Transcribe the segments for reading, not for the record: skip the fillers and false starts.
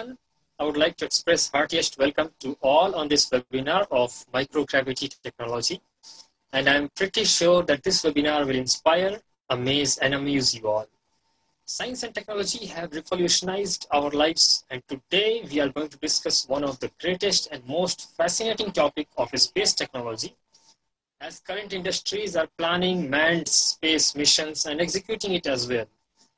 everyone. I would like to express heartiest welcome to all on this webinar of microgravity technology. And I'm pretty sure that this webinar will inspire, amaze, and amuse you all. Science and technology have revolutionized our lives, and today we are going to discuss one of the greatest and most fascinating topic of space technology, as current industries are planning manned space missions and executing it as well.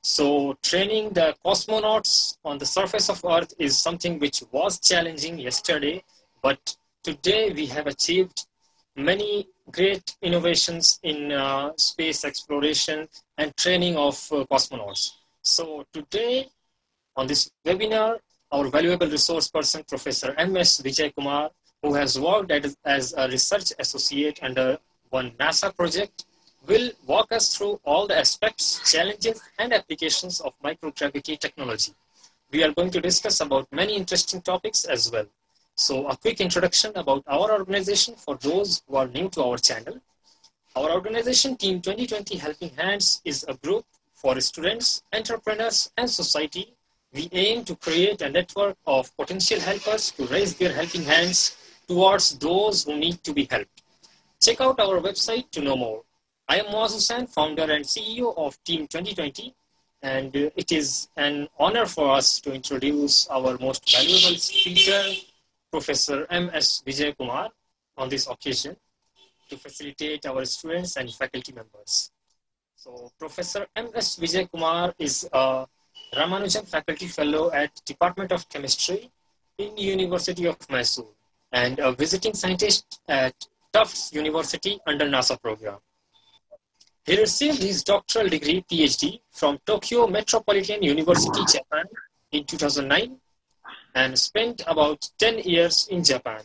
So training the cosmonauts on the surface of Earth is something which was challenging yesterday, but today we have achieved many great innovations in space exploration and training of cosmonauts. So today on this webinar, our valuable resource person, Professor M.S. Vijay Kumar, who has worked as a research associate under one NASA project, will walk us through all the aspects, challenges, and applications of microgravity technology. We are going to discuss about many interesting topics as well. So a quick introduction about our organization for those who are new to our channel. Our organization, Team 2020 Helping Hands, is a group for students, entrepreneurs, and society. We aim to create a network of potential helpers to raise their helping hands towards those who need to be helped. Check out our website to know more. I am Moaz Hussain, founder and CEO of Team 2020, and it is an honor for us to introduce our most valuable speaker, Professor M.S. Vijay Kumar, on this occasion to facilitate our students and faculty members. So Professor M.S. Vijay Kumar is a Ramanujan Faculty Fellow at Department of Chemistry in University of Mysore and a visiting scientist at Tufts University under NASA program. He received his doctoral degree PhD from Tokyo Metropolitan University, Japan in 2009 and spent about 10 years in Japan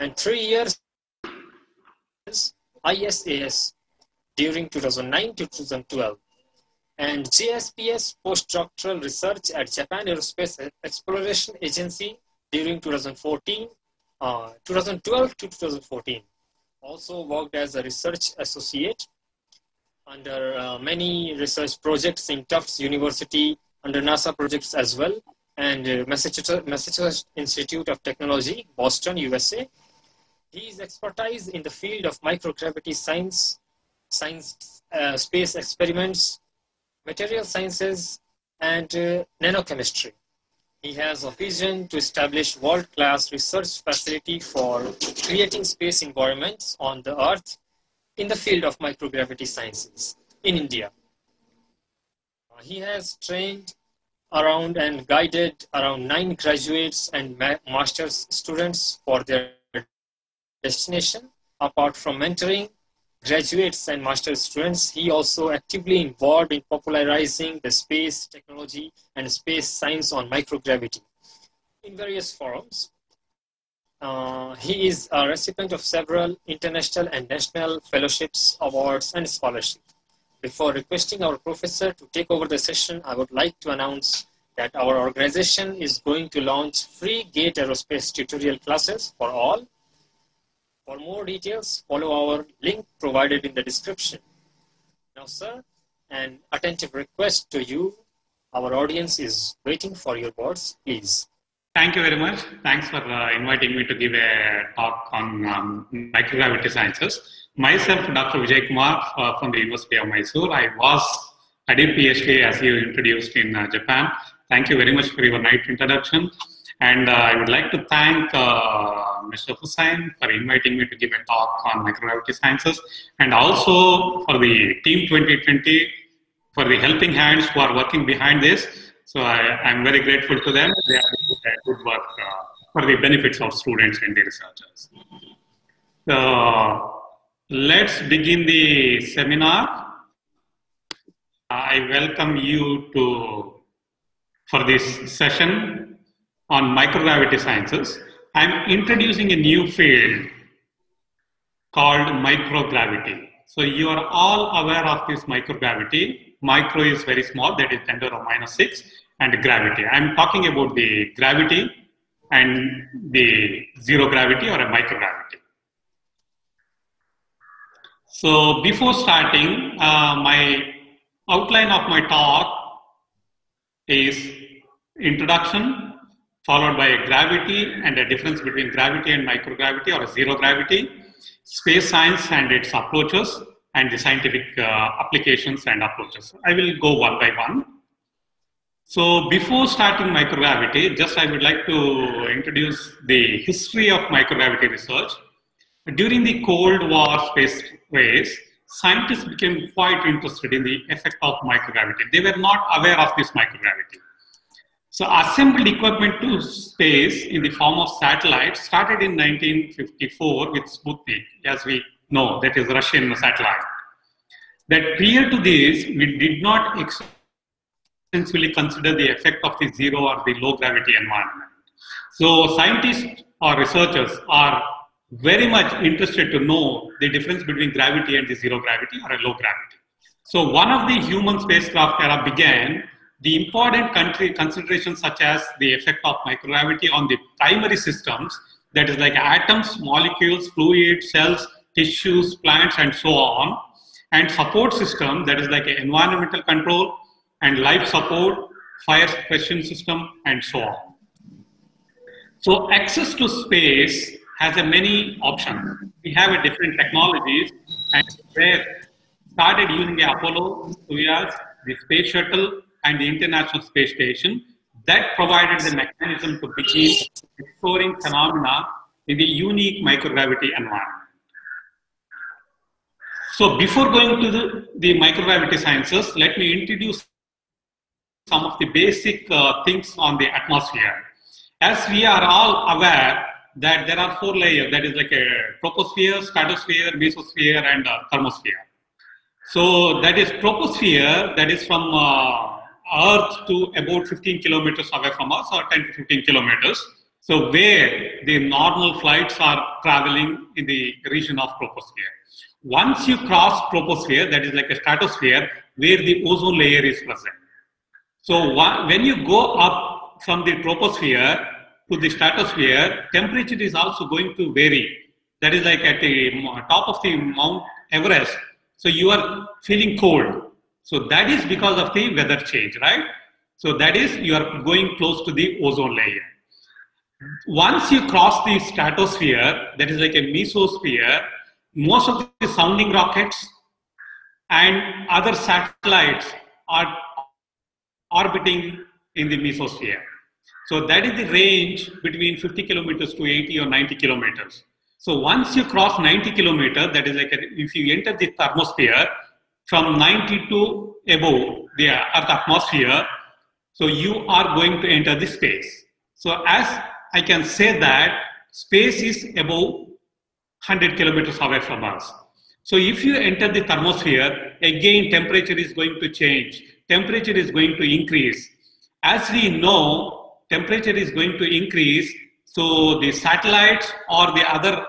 and 3 years ISAS during 2009 to 2012 and JSPS postdoctoral research at Japan Aerospace Exploration Agency during 2012 to 2014. Also worked as a research associate under many research projects in Tufts University under NASA projects as well, and Massachusetts Institute of Technology, Boston, USA. His expertise in the field of microgravity science, space experiments, material sciences, and nanochemistry. He has a vision to establish world-class research facility for creating space environments on the Earth in the field of microgravity sciences in India. He has trained around and guided around 9 graduates and master's students for their destination. Apart from mentoring graduates and master's students, he also actively involved in popularizing the space technology and space science on microgravity in various forums. He is a recipient of several international and national fellowships, awards, and scholarships. Before requesting our professor to take over the session, I would like to announce that our organization is going to launch free GATE Aerospace tutorial classes for all. For more details, follow our link provided in the description. Now, sir, an attentive request to you. Our audience is waiting for your words, please. Thank you very much. Thanks for inviting me to give a talk on microgravity sciences. Myself, Dr. Vijay Kumar from the University of Mysore. I did PhD, as you introduced, in Japan. Thank you very much for your nice introduction. And I would like to thank Mr. Hussain for inviting me to give a talk on microgravity sciences, and also for the Team 2020, for the helping hands who are working behind this. So I'm very grateful to them. They are doing good work for the benefits of students and the researchers. So let's begin the seminar. I welcome you for this session on microgravity sciences. I'm introducing a new field called microgravity. So you are all aware of this microgravity. Micro is very small, that is 10⁻⁻⁶, and gravity. I'm talking about the gravity and the zero gravity or a microgravity. So before starting, my outline of my talk is introduction, followed by a gravity and a difference between gravity and microgravity or zero gravity, space science and its approaches, and the scientific applications and approaches. I will go one by one. So before starting microgravity, just I would like to introduce the history of microgravity research. During the Cold War space race, scientists became quite interested in the effect of microgravity. They were not aware of this microgravity. So assembled equipment to space in the form of satellites started in 1954 with Sputnik, as we know, that is Russian satellite. That prior to this, we did not extensively consider the effect of the zero or the low gravity environment. So scientists or researchers are very much interested to know the difference between gravity and the zero gravity or a low gravity. So one of the human spacecraft era began, the important considerations such as the effect of microgravity on the primary systems, that is like atoms, molecules, fluids, cells, tissues, plants, and so on, and support system, that is like environmental control and life support, fire suppression system, and so on. So access to space has a many options. We have a different technologies, and we started using the Apollo, ISAS, the Space Shuttle, and the International Space Station. That provided the mechanism to begin exploring phenomena in the unique microgravity environment. So before going to the microgravity sciences, let me introduce some of the basic things on the atmosphere. As we are all aware that there are four layers, that is like a troposphere, stratosphere, mesosphere, and thermosphere. So that is troposphere, that is from Earth to about 15 kilometers away from us, or 10 to 15 kilometers. So where the normal flights are traveling in the region of troposphere. Once you cross troposphere, that is like a stratosphere, where the ozone layer is present. So when you go up from the troposphere to the stratosphere, temperature is also going to vary. That is like at the top of the Mount Everest. So you are feeling cold. So that is because of the weather change, right? So that is, you are going close to the ozone layer. Once you cross the stratosphere, that is like a mesosphere, most of the sounding rockets and other satellites are orbiting in the mesosphere. So that is the range between 50 kilometers to 80 or 90 kilometers. So once you cross 90 kilometers, that is like if you enter the thermosphere, from 90 to above the Earth atmosphere, so you are going to enter the space. So as I can say that space is above 100 kilometers away from us. So if you enter the thermosphere, again temperature is going to change. Temperature is going to increase. As we know, temperature is going to increase. So the satellites or the other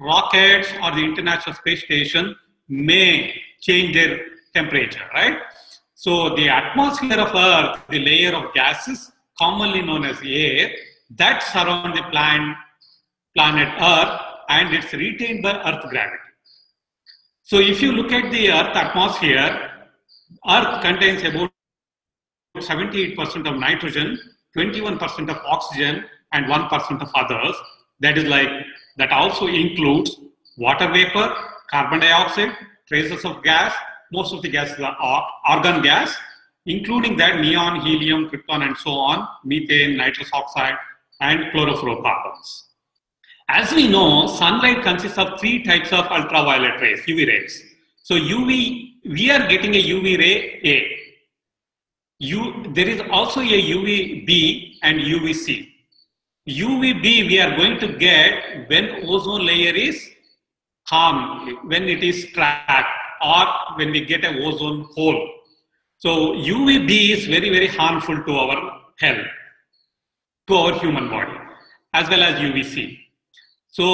rockets or the International Space Station may change their temperature, right? So the atmosphere of Earth, the layer of gases, commonly known as air, that surround the planet Earth, and it's retained by Earth gravity. So if you look at the Earth atmosphere, Earth contains about 78% of nitrogen, 21% of oxygen, and 1% of others. That is like, that also includes water vapor, carbon dioxide, traces of gas. Most of the gases are argon gas, including that neon, helium, krypton, and so on, methane, nitrous oxide, and chlorofluorocarbons. As we know, sunlight consists of three types of ultraviolet rays, UV rays. So we are getting a UV ray A. There is also a UVB and UVC. UVB we are going to get when ozone layer is harmed, when it is cracked, or when we get an ozone hole. So UVB is very, very harmful to our health, to our human body, as well as UVC. So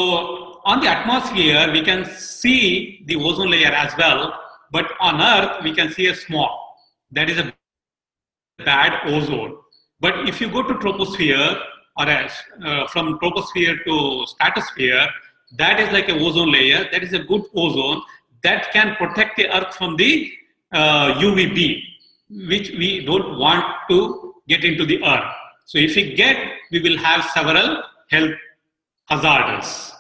on the atmosphere, we can see the ozone layer as well, but on Earth, we can see a smog. That is a bad ozone. But if you go to troposphere, or from troposphere to stratosphere, that is like an ozone layer, that is a good ozone, that can protect the Earth from the UVB, which we don't want to get into the Earth. So if we get, we will have several health hazards.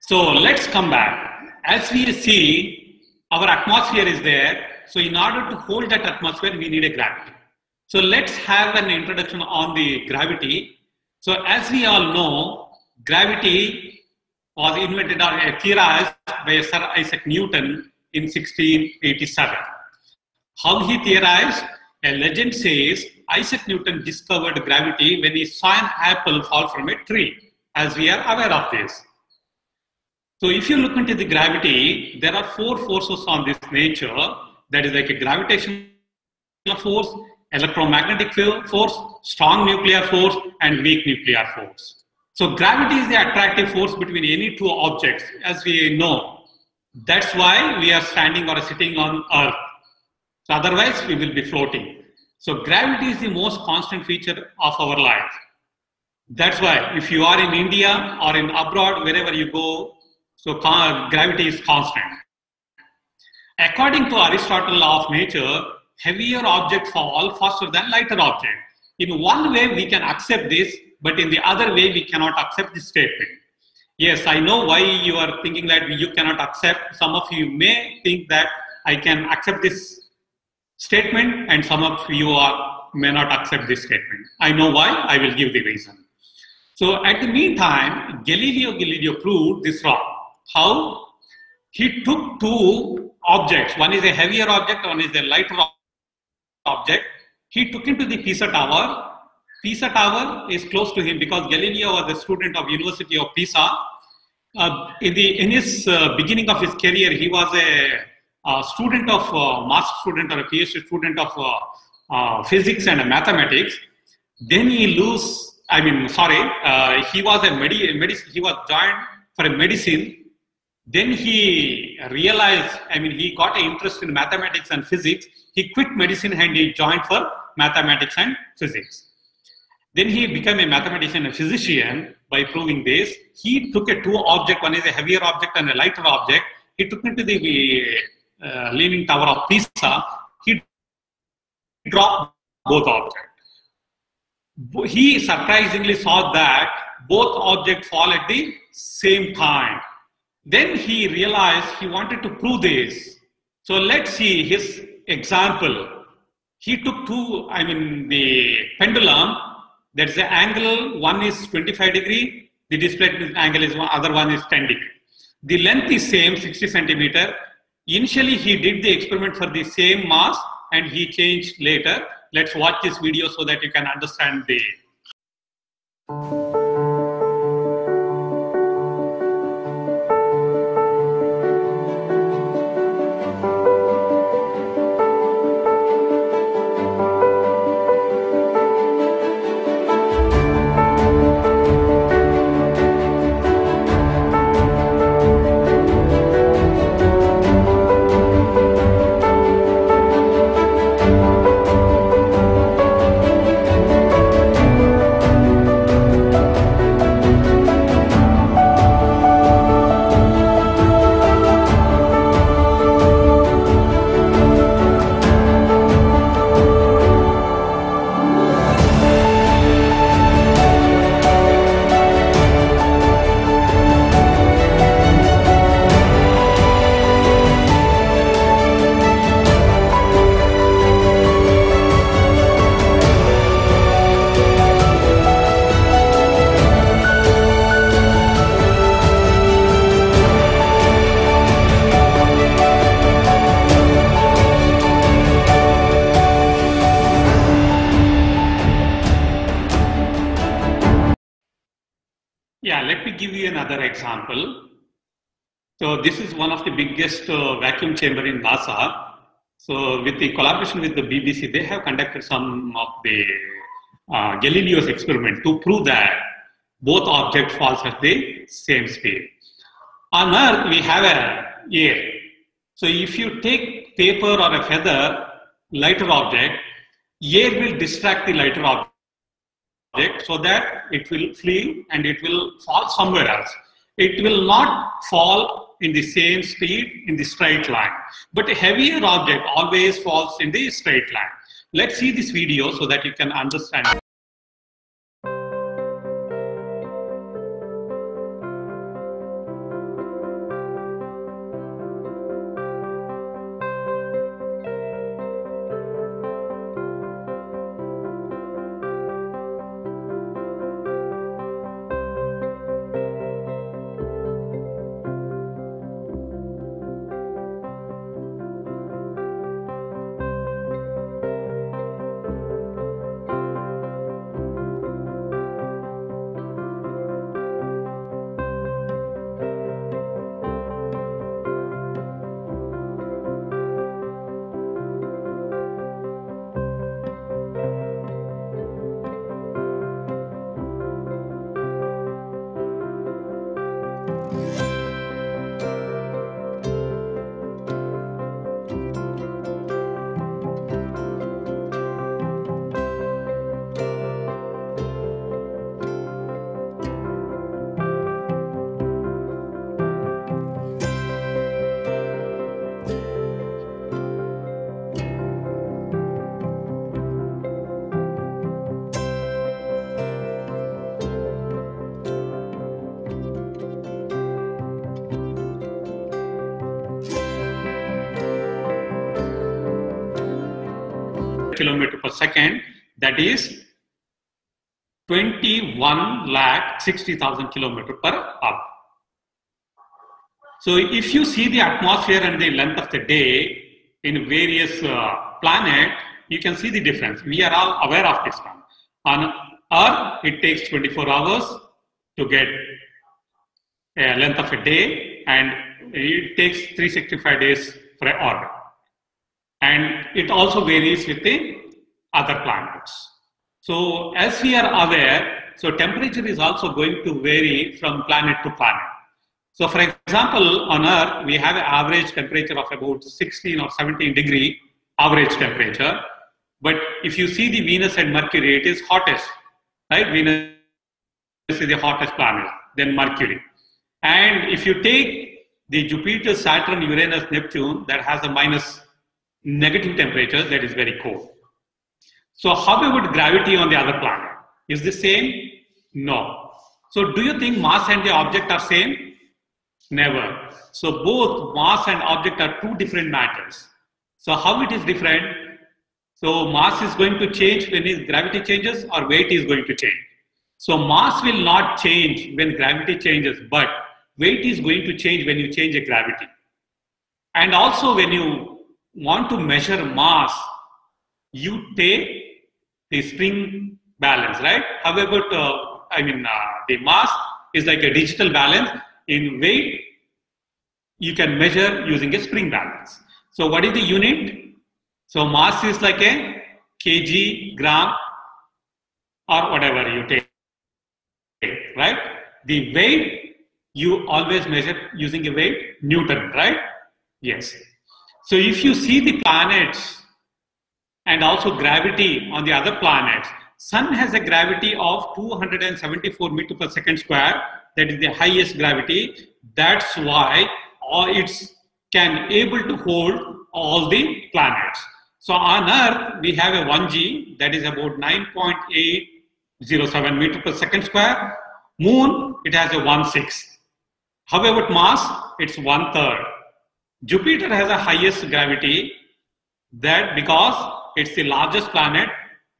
So let's come back. As we see, our atmosphere is there. So in order to hold that atmosphere, we need a gravity. So let's have an introduction on the gravity. So as we all know, gravity was invented or theorized by Sir Isaac Newton in 1687. How he theorized? A legend says Isaac Newton discovered gravity when he saw an apple fall from a tree, as we are aware of this. So if you look into the gravity, there are four forces on this nature, that is like a gravitational force, electromagnetic force, strong nuclear force, and weak nuclear force. So gravity is the attractive force between any two objects, as we know. That's why we are standing or sitting on Earth. So otherwise, we will be floating. So gravity is the most constant feature of our life. That's why if you are in India or in abroad, wherever you go, so gravity is constant. According to Aristotle's law of nature, heavier objects fall faster than lighter objects. In one way, we can accept this, but in the other way, we cannot accept this statement. Yes, I know why you are thinking that you cannot accept. Some of you may think that I can accept this statement, and some of you may not accept this statement. I know why. I will give the reason. So at the meantime, Galileo Galilei proved this wrong. How? He took two objects. One is a heavier object, one is a lighter object. He took him to the Pisa Tower. Pisa Tower is close to him because Galileo was a student of University of Pisa. In his beginning of his career, he was a student of master student or a PhD student of physics and mathematics. Then he was for a medicine. Then he realized, he got an interest in mathematics and physics. He quit medicine and he joined for mathematics and physics. Then he became a mathematician and physician by proving this. He took a two object, one is a heavier object and a lighter object. He took it to the Leaning Tower of Pisa. He dropped both objects. He surprisingly saw that both objects fall at the same time. Then he realized he wanted to prove this. So let's see his example. He took the pendulum, that's the angle, one is 25 degree, the displacement angle is one, other one is 10 degree. The length is same, 60 centimeter. Initially he did the experiment for the same mass and he changed later. Let's watch this video so that you can understand the... example. So this is one of the biggest vacuum chamber in NASA. So with the collaboration with the BBC, they have conducted some of the Galileo's experiment to prove that both objects fall at the same speed. On Earth, we have an air. So if you take paper or a feather, lighter object, air will distract the lighter object so that it will flee and it will fall somewhere else. It will not fall in the same speed in the straight line. But a heavier object always falls in the straight line. Let's see this video so that you can understand. Kilometer per second, that is 21,60,000 kilometer per hour. So if you see the atmosphere and the length of the day in various planet, you can see the difference. We are all aware of this one. On Earth, it takes 24 hours to get a length of a day, and it takes 365 days for an orbit. And it also varies with the other planets. So as we are aware, so temperature is also going to vary from planet to planet. So for example, on Earth, we have an average temperature of about 16 or 17 degree average temperature. But if you see the Venus and Mercury, it is hottest, right? Venus is the hottest planet, then Mercury. And if you take the Jupiter, Saturn, Uranus, Neptune, that has a negative temperatures, that is very cold. So how about gravity on the other planet? Is the same? No. So do you think mass and the object are same? Never. So both mass and object are two different matters. So how it is different? So mass is going to change when gravity changes, or weight is going to change. So mass will not change when gravity changes, but weight is going to change when you change the gravity. And also when you want to measure mass, you take the spring balance, right? However, the mass is like a digital balance. In weight, you can measure using a spring balance. So what is the unit? So mass is like a kg, gram, or whatever you take, right? The weight, you always measure using a weight, Newton, right? Yes. So if you see the planets and also gravity on the other planets, Sun has a gravity of 274 meters per second square. That is the highest gravity. That's why it can able to hold all the planets. So on Earth, we have a 1G, that is about 9.807 meters per second square. Moon, it has a 1/6. However, mass, it's 1/3. Jupiter has the highest gravity, that because it's the largest planet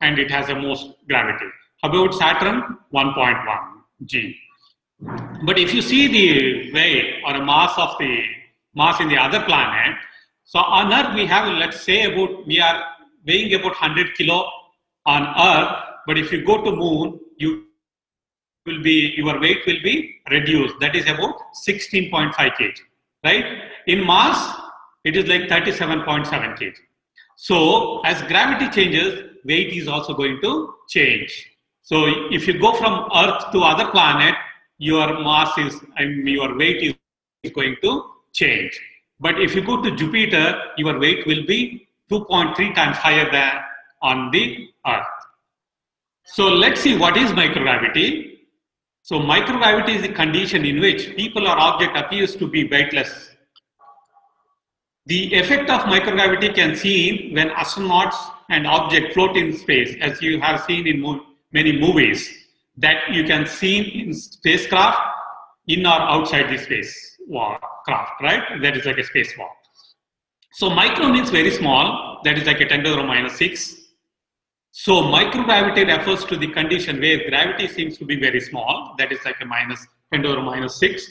and it has the most gravity. How about Saturn? 1.1 g. But if you see the weight or mass in the other planet, so on Earth we have, let's say, about we are weighing about 100 kilo on Earth, but if you go to Moon, your weight will be reduced. That is about 16.5 kg. Right? In mass, it is like 37.7 kg. So as gravity changes, weight is also going to change. So if you go from Earth to other planet, your mass is, your weight is going to change. But if you go to Jupiter, your weight will be 2.3 times higher than on the Earth. So let's see what is microgravity. So microgravity is the condition in which people or object appears to be weightless. The effect of microgravity can be seen when astronauts and object float in space, as you have seen in many movies, that you can see in spacecraft in or outside the space craft, right? That is like a spacewalk. So micro means very small, that is like a 10⁻⁻⁶. So microgravity refers to the condition where gravity seems to be very small, that is like a −10⁻⁶.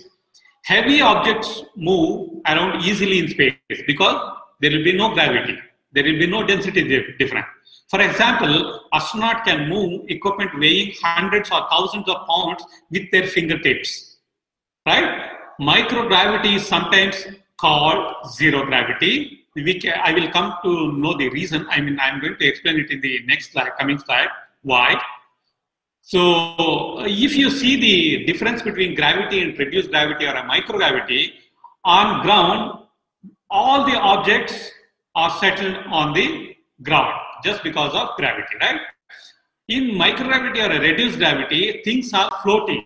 Heavy objects move around easily in space because there will be no gravity, there will be no density difference. For example, astronaut can move equipment weighing hundreds or thousands of pounds with their fingertips, right? Microgravity is sometimes called zero gravity. I will come to know the reason. I mean, I'm going to explain it in the next slide, coming slide, why. So if you see the difference between gravity and reduced gravity or a microgravity, on ground, all the objects are settled on the ground just because of gravity, right? In microgravity or a reduced gravity, things are floating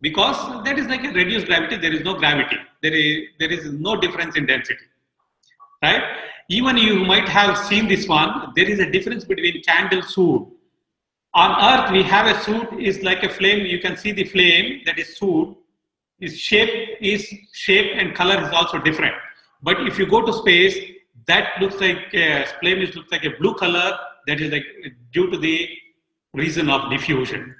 because that is like a reduced gravity, there is no gravity. There is no difference in density. Right? Even you might have seen this one. There is a difference between candle soot. On Earth, we have a soot is like a flame. You can see the flame, that is soot. Its shape and color is also different. But if you go to space, that looks like a flame. It looks like a blue color. That is like due to the reason of diffusion.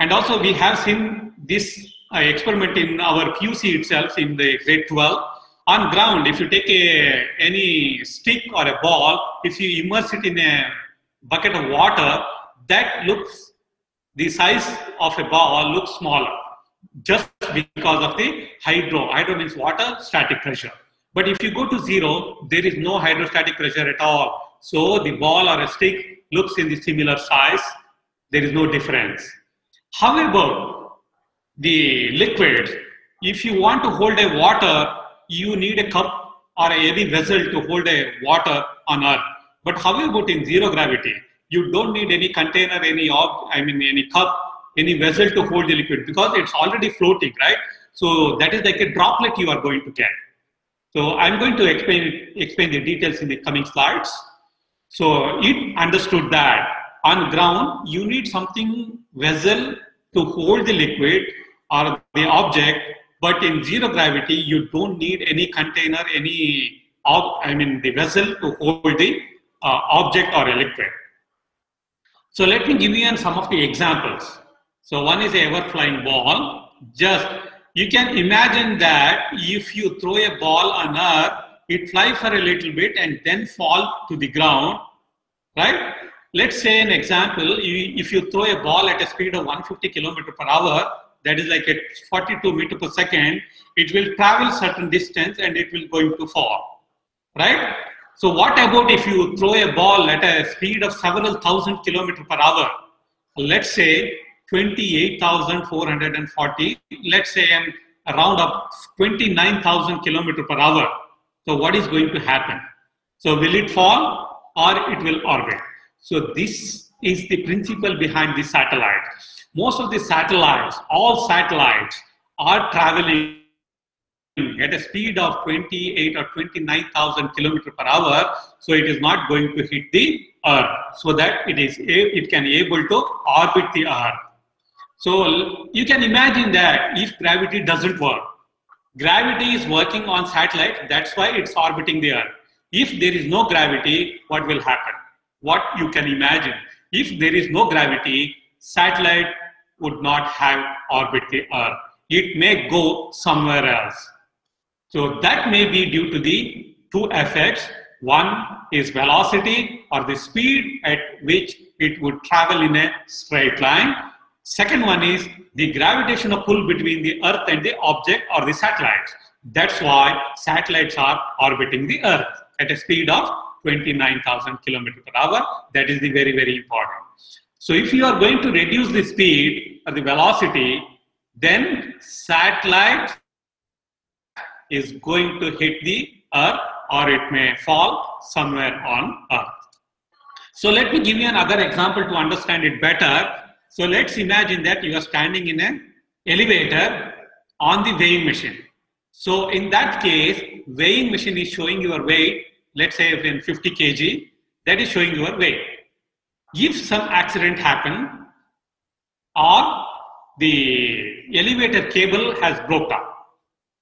And also, we have seen this experiment in our QC itself in the grade 12. On ground, if you take any stick or a ball, if you immerse it in a bucket of water, that looks, the size of a ball looks smaller just because of the hydro. Hydro means water, static pressure. But if you go to zero, there is no hydrostatic pressure at all. So the ball or a stick looks in the similar size. There is no difference. However, the liquid, if you want to hold a water, you need a cup or a heavy vessel to hold a water on Earth. But how about in zero gravity? You don't need any container, any cup, any vessel to hold the liquid because it's already floating, right? So that is like a droplet you are going to get. So I'm going to explain the details in the coming slides. So it understood that on ground, you need something vessel to hold the liquid or the object. But in zero gravity, you don't need any container, the vessel to hold the object or a liquid. So let me give you some of the examples. So one is an ever-flying ball. Just, you can imagine that if you throw a ball on Earth, it flies for a little bit and then fall to the ground, right? Let's say an example, if you throw a ball at a speed of 150 km/h, that is like at 42 m/s, it will travel certain distance and it will going to fall, right? So what about if you throw a ball at a speed of several thousand km/h? Let's say 28,440, let's say around 29,000 km/h. So what is going to happen? So will it fall or it will orbit? So this is the principle behind the satellite. Most of the satellites, all satellites, are traveling at a speed of 28 or 29,000 km/h. So it is not going to hit the Earth, so that it can able to orbit the Earth. So you can imagine that if gravity doesn't work, gravity is working on satellite. That's why it's orbiting the Earth. If there is no gravity, what will happen? What you can imagine? If there is no gravity, satellite would not have orbit the Earth. It may go somewhere else. So that may be due to the two effects. One is velocity or the speed at which it would travel in a straight line. Second one is the gravitational pull between the Earth and the object or the satellites. That's why satellites are orbiting the Earth at a speed of 29,000 km/h. That is the very, very important. So if you are going to reduce the speed or the velocity, then satellite is going to hit the Earth or it may fall somewhere on Earth. So let me give you another example to understand it better. So let's imagine that you are standing in an elevator on the weighing machine. So in that case, weighing machine is showing your weight, let's say 50 kg. that is showing your weight. If some accident happen or the elevator cable has broke up,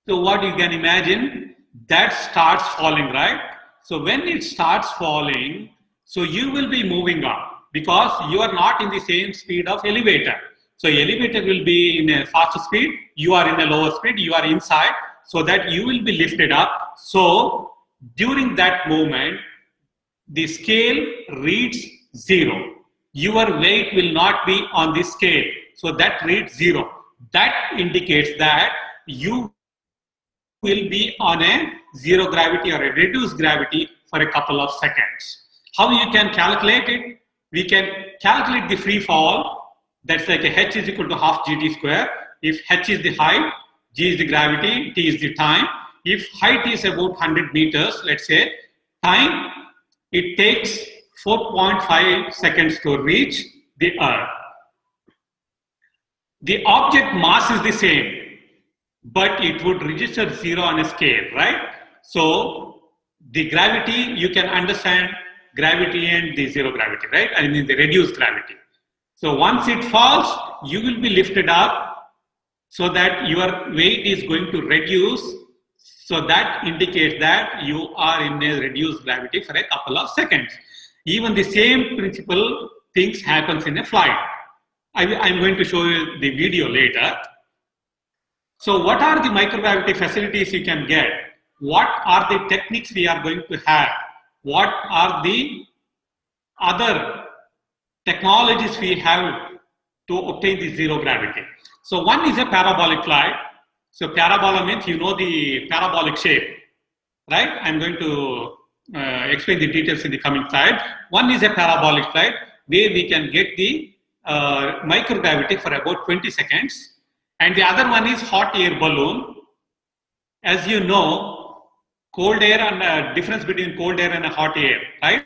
so what you can imagine, that starts falling, right? So when it starts falling, so you will be moving up because you are not in the same speed of elevator. So elevator will be in a faster speed, you are in a lower speed, you are inside, so that you will be lifted up. So during that moment, the scale reads 0. Your weight will not be on the scale. So that reads 0. That indicates that you will be on a zero gravity or a reduced gravity for a couple of seconds. How you can calculate it? We can calculate the free fall. That's like a h is equal to half gt square. If h is the height, g is the gravity, t is the time. If height is about 100 meters, let's say, time, it takes 4.5 seconds to reach the Earth. The object mass is the same, but it would register 0 on a scale, right? So the gravity, you can understand gravity and the zero gravity, right? I mean the reduced gravity. So once it falls, you will be lifted up so that your weight is going to reduce. So that indicates that you are in a reduced gravity for a couple of seconds. Even the same principle things happens in a flight. I'm going to show you the video later. So what are the microgravity facilities you can get? What are the techniques we are going to have? What are the other technologies we have to obtain the zero gravity? So one is a parabolic flight. So parabola means you know the parabolic shape, right? I'm going to explain the details in the coming slide. One is a parabolic flight where we can get the microgravity for about 20 seconds. And the other one is hot air balloon. As you know, cold air and difference between cold air and a hot air, right?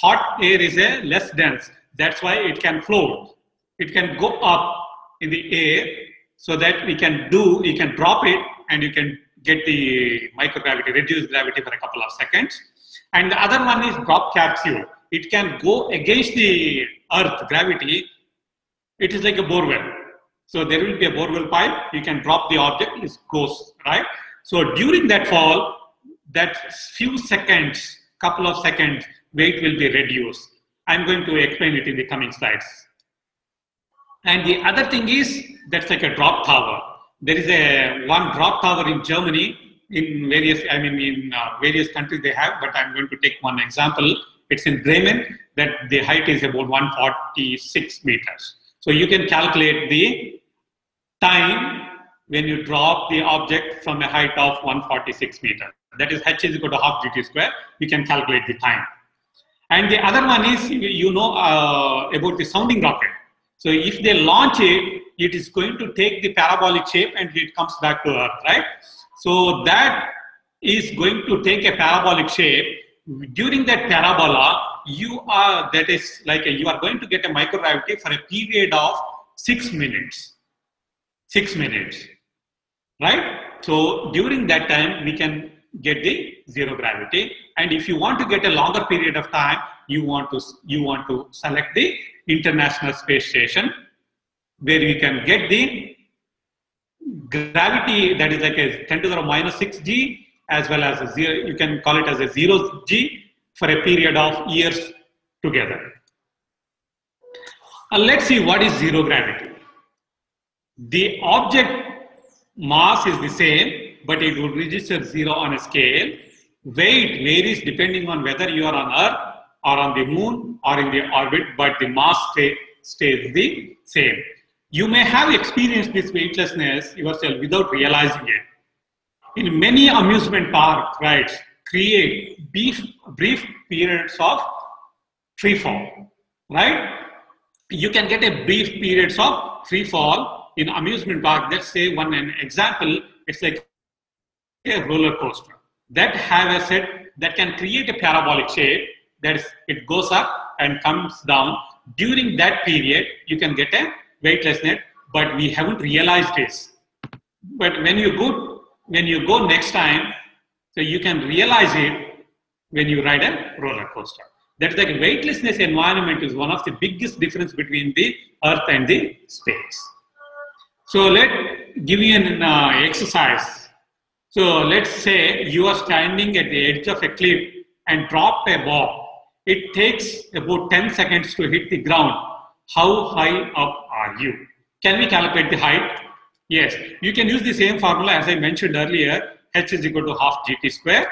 Hot air is a less dense. That's why it can float. It can go up in the air so that you can drop it and you can get the microgravity, reduced gravity for a couple of seconds. And the other one is drop capsule. It can go against the Earth gravity. It is like a borewell. So there will be a borewell pipe. You can drop the object, it goes, right? So during that fall, that few seconds, couple of seconds, weight will be reduced. I'm going to explain it in the coming slides. And the other thing is, that's like a drop tower. There is one drop tower in Germany, in various countries they have, but I'm going to take one example. It's in Bremen, that the height is about 146 meters. So you can calculate the time when you drop the object from a height of 146 meters. That is h is equal to half gt square. You can calculate the time. And the other one is, you know about the sounding rocket. So if they launch it, it is going to take the parabolic shape and it comes back to Earth, right? So that is going to take a parabolic shape. During that parabola, you are going to get a microgravity for a period of 6 minutes. 6 minutes, right? So during that time, we can get the zero gravity. And if you want to get a longer period of time, you want to select the International Space Station, where you can get the gravity that is like a 10⁻⁻⁶g, as well as a zero, you can call it as a 0g for a period of years together. And let's see what is zero gravity. The object mass is the same, but it will register 0 on a scale. Weight varies depending on whether you are on Earth or on the moon or in the orbit, but the mass stays the same. You may have experienced this weightlessness yourself without realizing it. In many amusement park rides, create brief periods of free fall, right? You can get a brief periods of free fall in amusement park. Let's say an example, it's like a roller coaster that have a set that can create a parabolic shape, it goes up and comes down. During that period, you can get a weightlessness, but we haven't realized this. But when you go next time, so you can realize it when you ride a roller coaster. That's like weightlessness environment is one of the biggest difference between the Earth and the space. So let give you an exercise. So let's say you are standing at the edge of a cliff and drop a bomb. It takes about 10 seconds to hit the ground. How high up are you? Can we calculate the height? Yes, you can use the same formula as I mentioned earlier. H is equal to half gt square.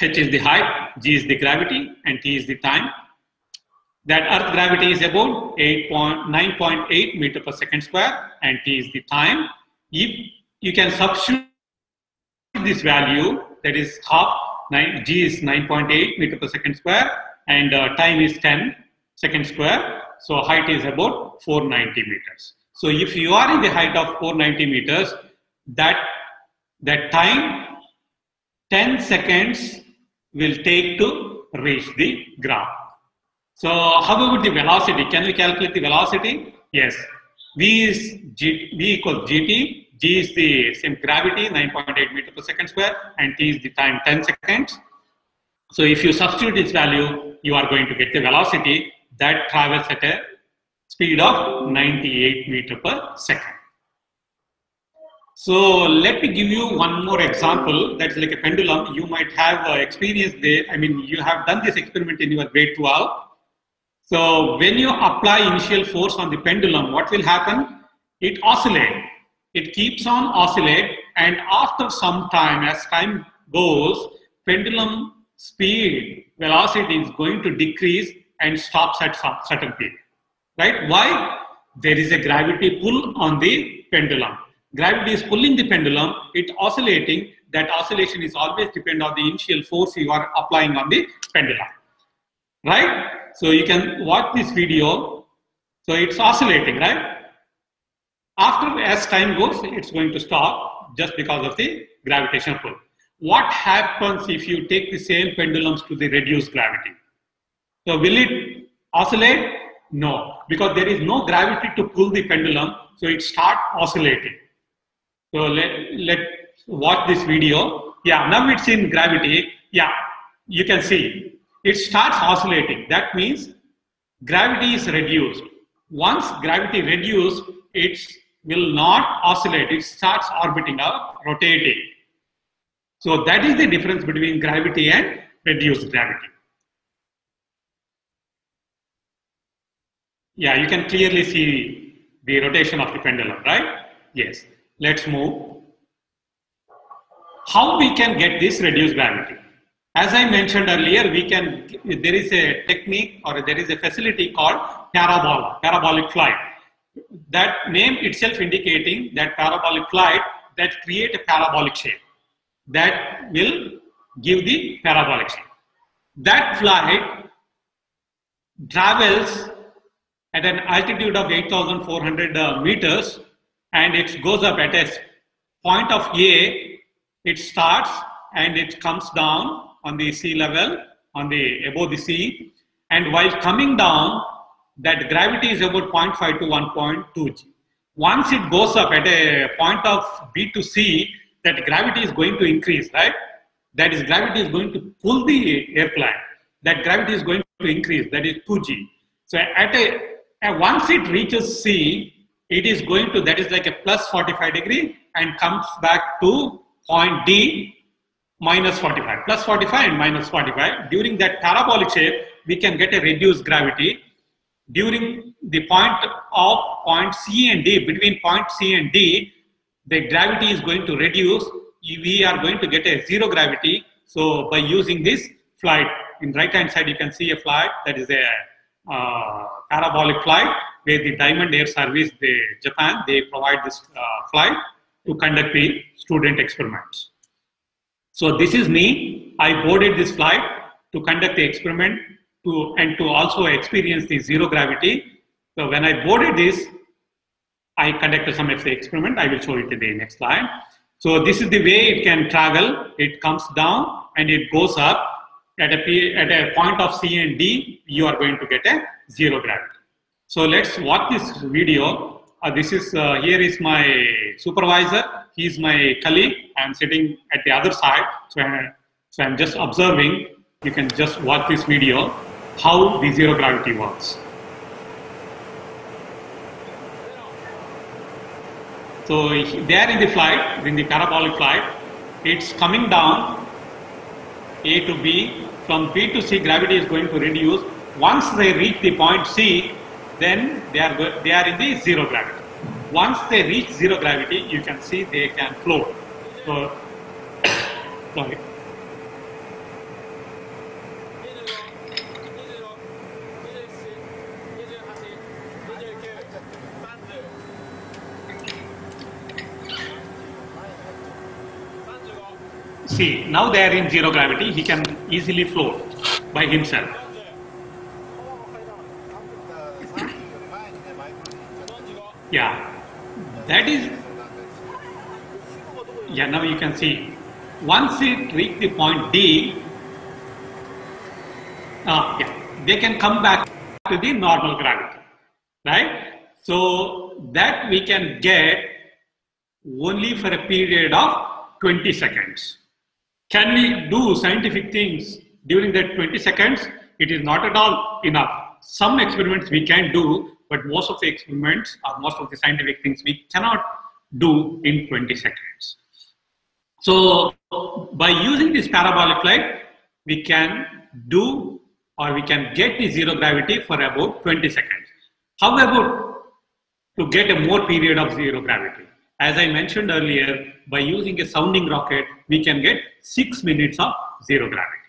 H is the height, g is the gravity, and t is the time. That Earth gravity is about 9.8 meter per second square, and t is the time. If you can substitute this value, that is half, g is 9.8 meter per second square, and time is 10 seconds square. So height is about 490 meters. So if you are in the height of 490 meters, that time 10 seconds will take to reach the ground. So how about the velocity? Can we calculate the velocity? Yes. V equals gt. G is the same gravity, 9.8 meter per second square, and t is the time, 10 seconds. So if you substitute this value, you are going to get the velocity that travels at a speed of 98 meter per second. So let me give you one more example. That's like a pendulum. You might have experienced this. I mean, you have done this experiment in your grade 12. So when you apply initial force on the pendulum, what will happen? It oscillates. It keeps on oscillating, and after some time, as time goes, pendulum speed, velocity is going to decrease and stops at some certain peak. Right? Why? There is a gravity pull on the pendulum. Gravity is pulling the pendulum, it oscillating, that oscillation is always depend on the initial force you are applying on the pendulum. Right? So you can watch this video. So it's oscillating, right? After as time goes, it's going to stop just because of the gravitational pull. What happens if you take the same pendulums to the reduced gravity? So will it oscillate? No, because there is no gravity to pull the pendulum, so it starts oscillating. So let's watch this video. Yeah, now it's in gravity. Yeah, you can see. It starts oscillating. That means gravity is reduced. Once gravity reduced, it will not oscillate. It starts orbiting or rotating. So that is the difference between gravity and reduced gravity. Yeah, you can clearly see the rotation of the pendulum, right? Yes. Let's move. How we can get this reduced gravity? As I mentioned earlier, we can. There is a technique or there is a facility called parabola, parabolic flight. That name itself indicating that parabolic flight that create a parabolic shape that will give the parabolic shape. That flight travels at an altitude of 8,400 meters. And it goes up at a point of A, it starts and it comes down on the sea level, above the sea. And while coming down, that gravity is about 0.5 to 1.2 G. Once it goes up at a point of B to C, that gravity is going to increase, right? That is, gravity is going to pull the airplane. That gravity is going to increase, that is 2 G. So once it reaches C, it is going to, that is like a plus 45 degree and comes back to point D, minus 45, plus 45 and minus 45. During that parabolic shape, we can get a reduced gravity. During the point C and D, between point C and D, the gravity is going to reduce. We are going to get a zero gravity. So by using this flight, in right hand side, you can see a flight that is a parabolic flight, where the Diamond Air Service, Japan, they provide this flight to conduct the student experiments. So this is me. I boarded this flight to conduct the experiment and to also experience the zero gravity. So when I boarded this, I conducted some of the experiment. I will show it in the next slide. So this is the way it can travel. It comes down and it goes up. At a point of C and D, you are going to get a zero gravity. So let's watch this video. Here is my supervisor. He is my colleague. I am sitting at the other side. So I am just observing. You can just watch this video. how the zero gravity works. So there in the flight, in the parabolic flight, it's coming down A to B. From B to C, gravity is going to reduce. Once they reach the point C, then they are in the zero gravity. Once they reach zero gravity, you can see they can float. So, sorry. See, now they are in zero gravity. He can easily float by himself. Yeah, that is. Yeah, now you can see. Once it reaches the point D, yeah, they can come back to the normal gravity, right? So that we can get only for a period of 20 seconds. Can we do scientific things during that 20 seconds? It is not at all enough. Some experiments we can do, but most of the experiments or most of the scientific things we cannot do in 20 seconds. So by using this parabolic flight, we can do or we can get the zero gravity for about 20 seconds. How about to get a more period of zero gravity? As I mentioned earlier, by using a sounding rocket, we can get 6 minutes of zero gravity.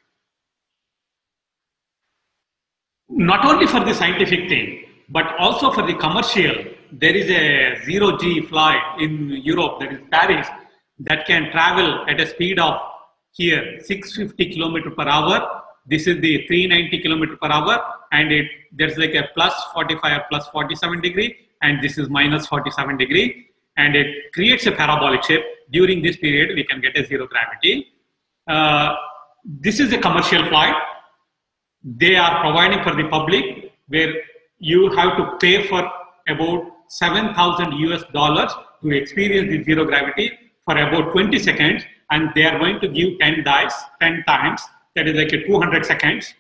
Not only for the scientific thing, but also for the commercial. There is a zero-G flight in Europe, that is Paris, that can travel at a speed of here 650 km per hour. This is the 390 km per hour, and there's like a plus 45 or plus 47 degree, and this is minus 47 degree. And it creates a parabolic shape. During this period, we can get a zero gravity. This is a commercial flight. They are providing for the public, where you have to pay for about $7,000 to experience the zero gravity for about 20 seconds, and they are going to give 10 dives, 10 times, that is like a 200 seconds.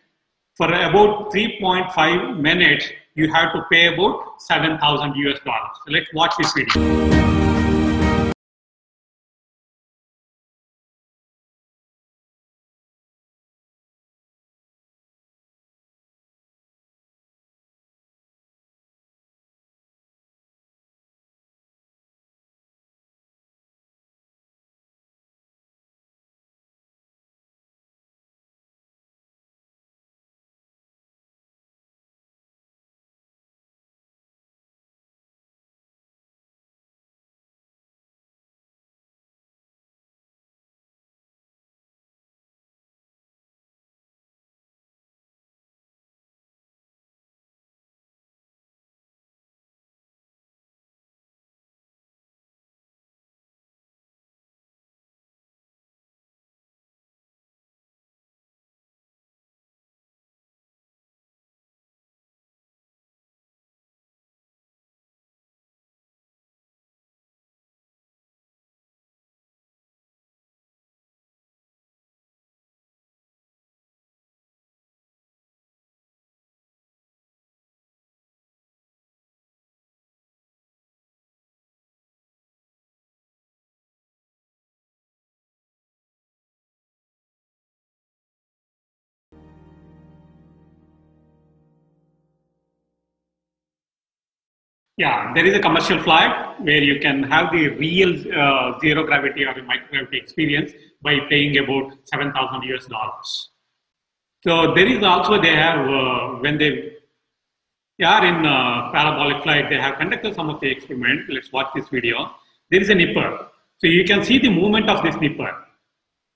For about 3.5 minutes, you have to pay about $7,000. So let's watch this video. Yeah, there is a commercial flight where you can have the real zero gravity or the microgravity experience by paying about $7,000. So there is also, they have, when they are in parabolic flight, they have conducted some of the experiments. Let's watch this video. There is a nipper. So you can see the movement of this nipper.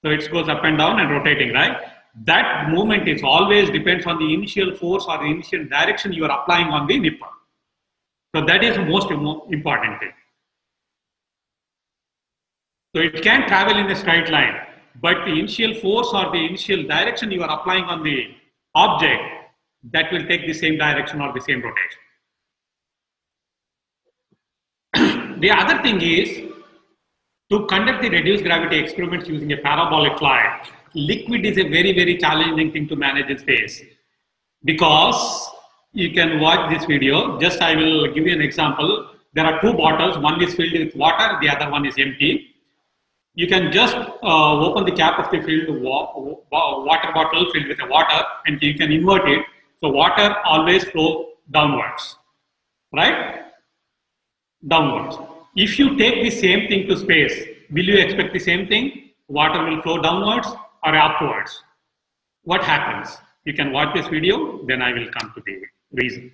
So it goes up and down and rotating, right? That movement is always depends on the initial force or the initial direction you are applying on the nipper. So that is the most important thing. So it can travel in a straight line, but the initial force or the initial direction you are applying on the object, that will take the same direction or the same rotation. The other thing is, to conduct the reduced gravity experiments using a parabolic flight, liquid is a very, very challenging thing to manage in space. because you can watch this video. Just I will give you an example. There are two bottles. One is filled with water. The other one is empty. You can just open the cap of the filled water bottle filled with the water, and you can invert it. So water always flows downwards, right? Downwards. If you take the same thing to space, will you expect the same thing? Water will flow downwards or upwards? What happens? You can watch this video, then I will come to the reason.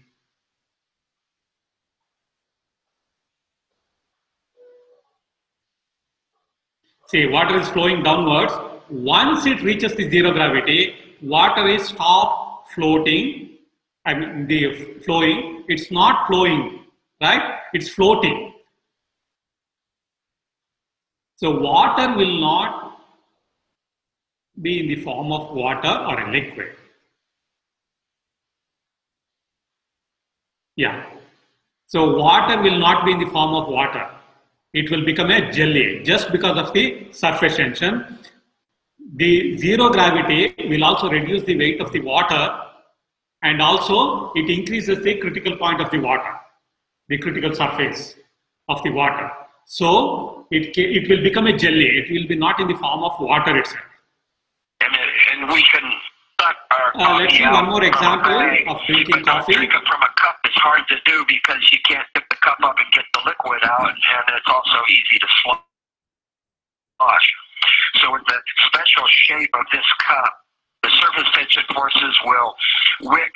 See, water is flowing downwards. Once it reaches the zero gravity, water is stopped floating. I mean, the flowing. It's not flowing, right? It's floating. So water will not be in the form of water or a liquid. Yeah. So water will not be in the form of water. It will become a jelly just because of the surface tension. The zero gravity will also reduce the weight of the water, and also it increases the critical point of the water, the critical surface of the water. So it will become a jelly. It will be not in the form of water itself. And we can suck our coffee. Let's see one more example of drinking coffee. Drinking from a cup is hard to do because you can't pick the cup up and get the liquid out, and it's also easy to slosh. So in the special shape of this cup, the surface tension forces will wick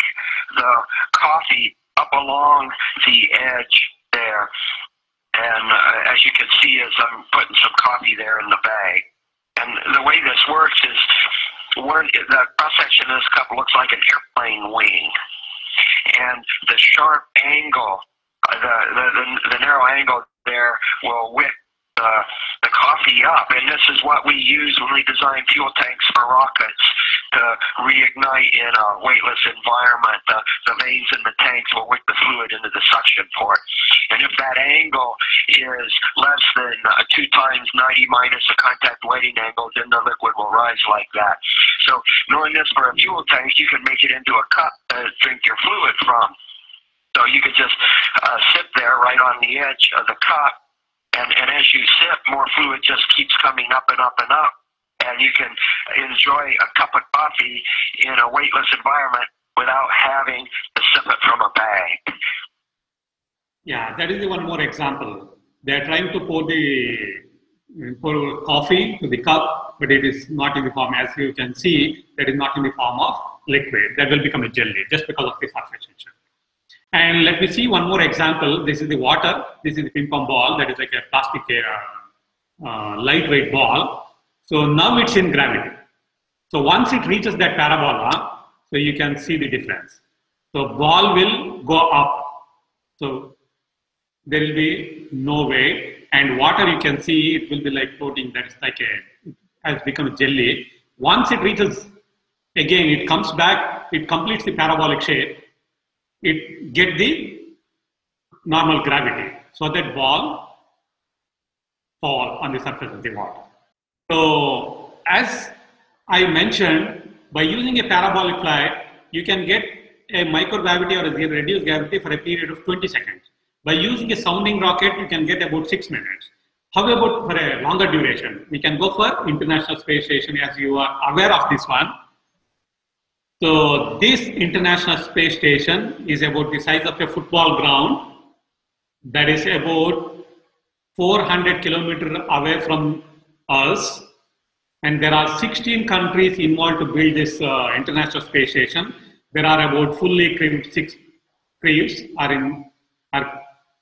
the coffee up along the edge there. And as you can see, as I'm putting some coffee there in the bag. And the way this works is the cross-section of this cup looks like an airplane wing. And the sharp angle, the narrow angle there will wick the coffee up. And this is what we use when we design fuel tanks for rockets to reignite in a weightless environment. The veins in the tanks will wick the fluid into the suction port. And if that angle is less than 2 times 90 minus the contact weighting angle, then the liquid will rise like that. So knowing this for a fuel tank, you can make it into a cup to drink your fluid from. So you could just sit there right on the edge of the cup, and as you sip, more fluid just keeps coming up and up and up, and you can enjoy a cup of coffee in a weightless environment without having to sip it from a bag. Yeah, that is one more example. They are trying to pour coffee to the cup, but it is not in the form, as you can see, that is not in the form of liquid. That will become a jelly just because of the surface tension. And let me see one more example. This is the water. This is the ping pong ball. That is like a plastic lightweight ball. So now it's in gravity. So once it reaches that parabola, so you can see the difference. So ball will go up. So there will be no weight, and water, you can see, it will be like floating. That's like a, has become a jelly. Once it reaches, again, it comes back, it completes the parabolic shape, it get the normal gravity. So that ball fall on the surface of the water. So as I mentioned, by using a parabolic flight, you can get a microgravity or a reduced gravity for a period of 20 seconds. By using a sounding rocket, you can get about 6 minutes. How about for a longer duration? We can go for International Space Station, as you are aware of this one. So this International Space Station is about the size of a football ground. That is about 400 kilometers away from us. And there are 16 countries involved to build this International Space Station. There are about fully crewed 6 crews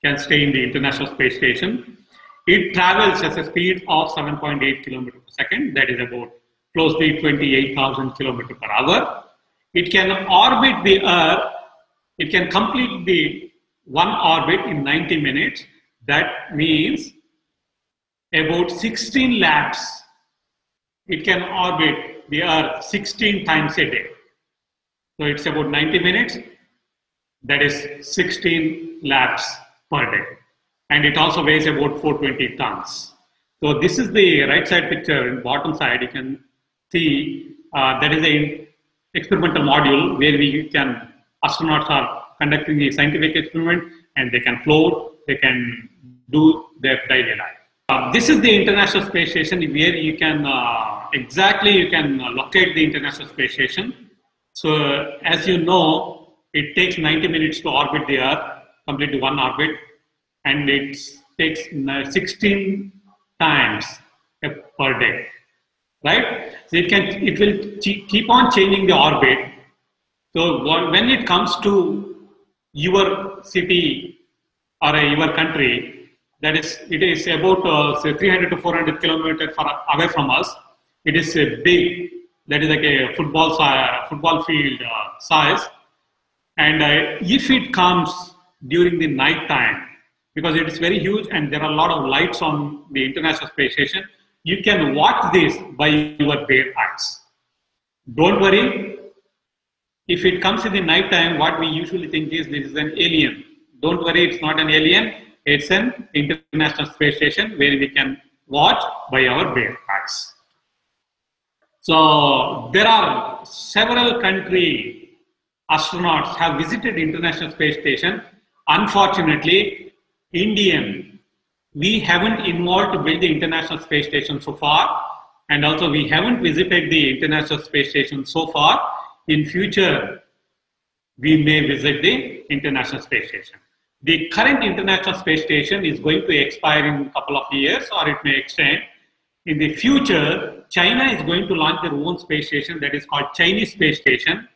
can stay in the International Space Station. It travels at a speed of 7.8 kilometers per second. That is about closely 28,000 kilometers per hour. It can orbit the Earth. It can complete the one orbit in 90 minutes. That means about 16 laps. It can orbit the Earth 16 times a day. So it's about 90 minutes. That is 16 laps per day. And it also weighs about 420 tons. So this is the right side picture. In bottom side, you can see that is experimental module where we can, astronauts are conducting the scientific experiment and they can float, they can do their daily life. This is the International Space Station where you can, locate the International Space Station. So as you know, it takes 90 minutes to orbit the Earth, complete one orbit, and it takes 16 times per day, right? So it will keep on changing the orbit. So when it comes to your city or your country, that is, it is about say 300 to 400 kilometers away from us. It is a big, that is like a football field size. And if it comes during the night time, because it is very huge and there are a lot of lights on the International Space Station, you can watch this by your bare eyes. Don't worry. If it comes in the night time, what we usually think is this is an alien. Don't worry, it's not an alien. It's an International Space Station where we can watch by our bare eyes. So there are several country astronauts have visited International Space Station. Unfortunately, Indian, we haven't involved to build the International Space Station so far, and also we haven't visited the International Space Station so far. In future, we may visit the International Space Station. The current International Space Station is going to expire in a couple of years, or it may extend. In the future, China is going to launch their own space station that is called Chinese Space Station.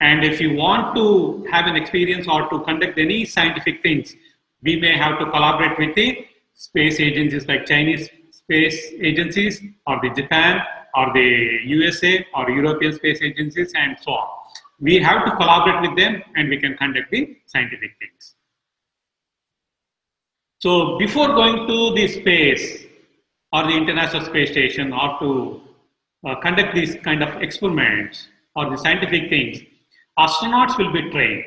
And if you want to have an experience or to conduct any scientific things, we may have to collaborate with the space agencies like Chinese space agencies or the Japan or the USA or European space agencies and so on. We have to collaborate with them and we can conduct the scientific things. So before going to the space or the International Space Station or to conduct these kind of experiments or the scientific things, astronauts will be trained.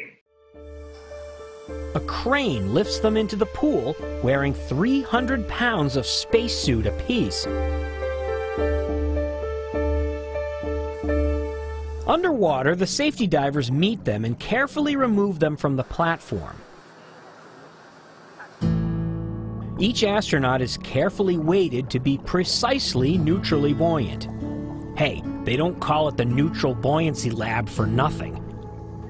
A crane lifts them into the pool wearing 300 pounds of spacesuit apiece. Underwater, the safety divers meet them and carefully remove them from the platform. Each astronaut is carefully weighted to be precisely neutrally buoyant. Hey, they don't call it the Neutral Buoyancy Lab for nothing.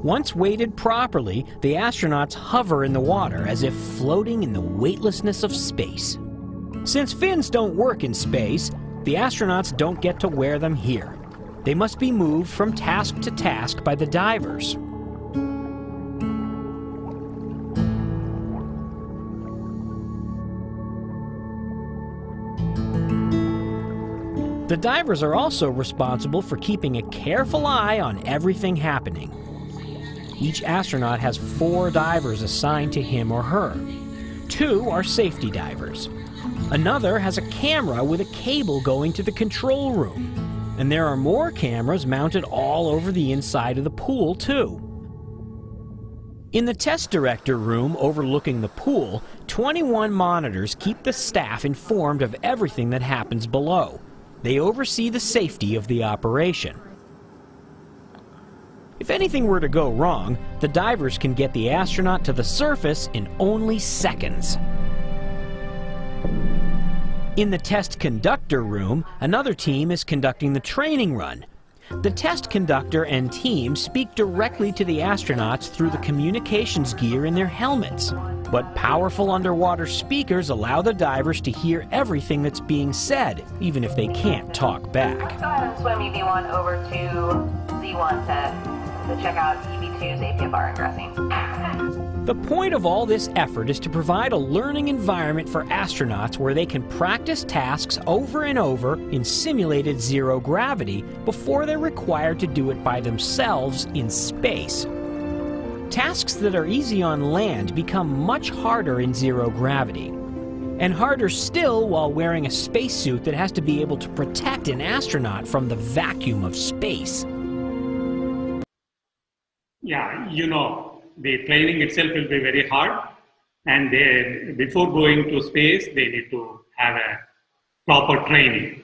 Once weighted properly, the astronauts hover in the water as if floating in the weightlessness of space. Since fins don't work in space, the astronauts don't get to wear them here. They must be moved from task to task by the divers. The divers are also responsible for keeping a careful eye on everything happening. Each astronaut has 4 divers assigned to him or her. 2 are safety divers. Another has a camera with a cable going to the control room. And there are more cameras mounted all over the inside of the pool, too. In the test director room overlooking the pool, 21 monitors keep the staff informed of everything that happens below. They oversee the safety of the operation. If anything were to go wrong, the divers can get the astronaut to the surface in only seconds. In the test conductor room, another team is conducting the training run. The test conductor and team speak directly to the astronauts through the communications gear in their helmets. But powerful underwater speakers allow the divers to hear everything that's being said, even if they can't talk back. Let's go ahead and swim EB1 over to Z1 to check out EB2's APFR ingressing. The point of all this effort is to provide a learning environment for astronauts where they can practice tasks over and over in simulated zero gravity before they're required to do it by themselves in space. Tasks that are easy on land become much harder in zero gravity. And harder still while wearing a spacesuit that has to be able to protect an astronaut from the vacuum of space. Yeah, you know, the training itself will be very hard. And they, before going to space, they need to have a proper training.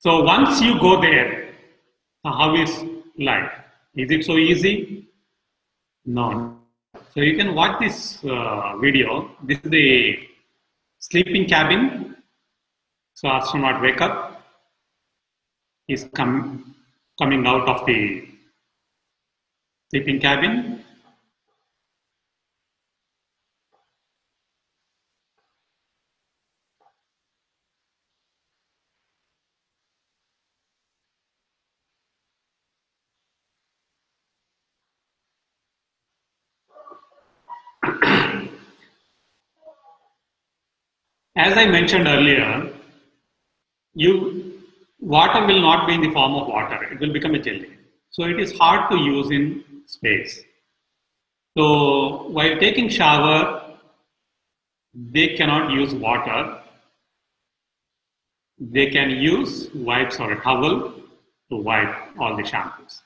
So once you go there, how is life. Is it so easy? No. So you can watch this video. This is the sleeping cabin. So astronaut wake up. He's coming out of the sleeping cabin. As I mentioned earlier, water will not be in the form of water. It will become a jelly. So it is hard to use in space. So while taking shower, they cannot use water. They can use wipes or a towel to wipe all the shampoos.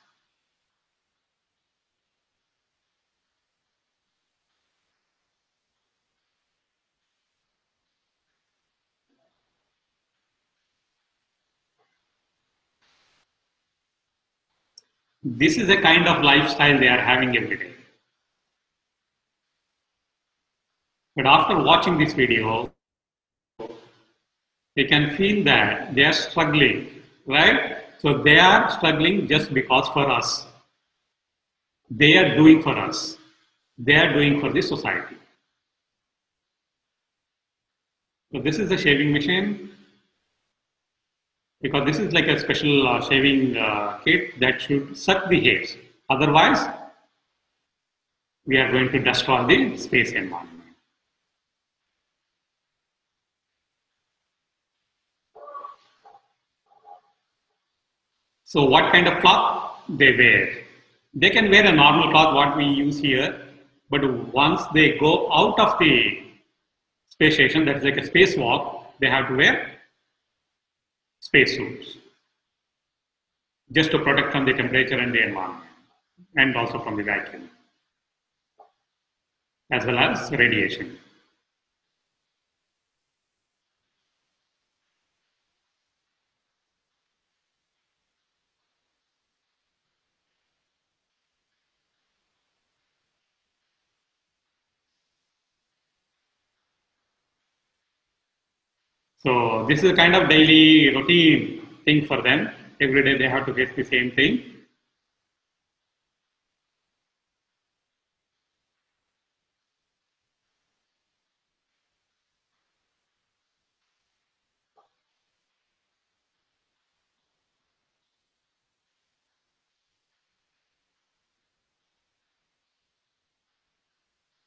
This is a kind of lifestyle they are having every day. But after watching this video, they can feel that they are struggling, right? So they are struggling just because for us. They are doing for us. They are doing for the society. So this is a shaving machine. Because this is like a special shaving kit that should suck the hairs. Otherwise, we are going to destroy the space environment. So what kind of cloth they wear? They can wear a normal cloth, what we use here. But once they go out of the space station, that's like a spacewalk, they have to wear spacesuits, just to protect from the temperature and the environment, and also from the vacuum, as well as radiation. So this is a kind of daily routine thing for them. Every day they have to face the same thing.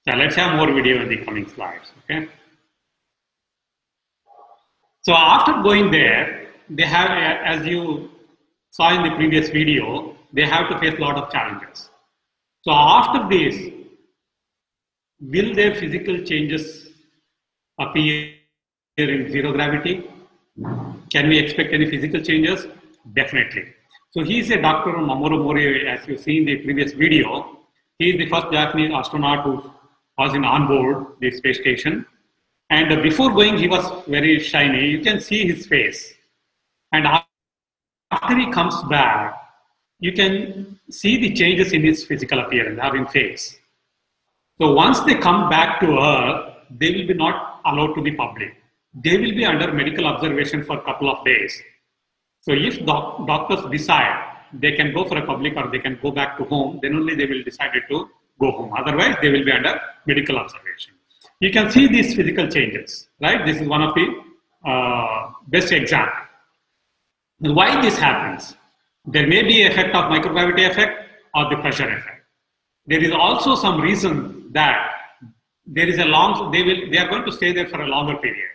So let's have more video in the coming slides, okay? So after going there, they have, as you saw in the previous video, they have to face a lot of challenges. So after this, will their physical changes appear in zero gravity? Can we expect any physical changes? Definitely. So he is a doctor, Mamoru Mori, as you see in the previous video. He is the first Japanese astronaut who was on board the space station. And before going, he was very shiny. You can see his face. And after he comes back, you can see the changes in his physical appearance or in face. So once they come back to Earth, they will be not allowed to be public. They will be under medical observation for a couple of days. So if doctors decide they can go for a public or they can go back to home, then only they will decide to go home. Otherwise, they will be under medical observation. You can see these physical changes, right? This is one of the best examples. Why this happens? There may be effect of microgravity effect or the pressure effect. There is also some reason that there is a long, they are going to stay there for a longer period.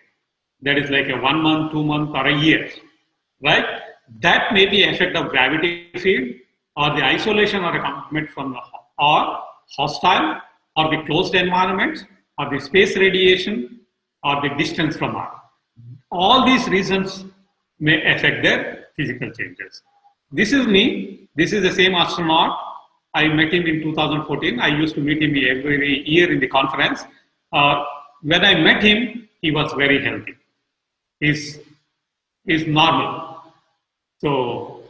That is like a 1 month, 2 months, or a year, right? That may be effect of gravity field or the isolation or a commitment from the hostile or the closed environment, or the space radiation, or the distance from Earth. All these reasons may affect their physical changes. This is me. This is the same astronaut. I met him in 2014. I used to meet him every year in the conference. When I met him, he was very healthy. He's normal. So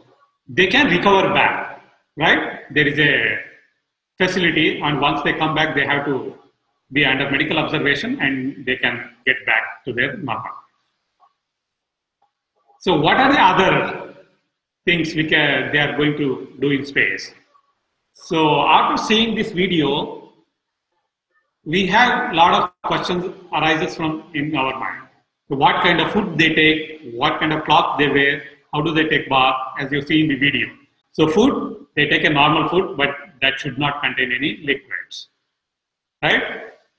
they can recover back. right? There is a facility, and once they come back, they have to be under medical observation and they can get back to their normal. So what are the other things they are going to do in space? So after seeing this video, we have a lot of questions arises from in our mind. So what kind of food they take, what kind of cloth they wear, how do they take bath, as you see in the video. So food, they take a normal food, but that should not contain any liquids, right?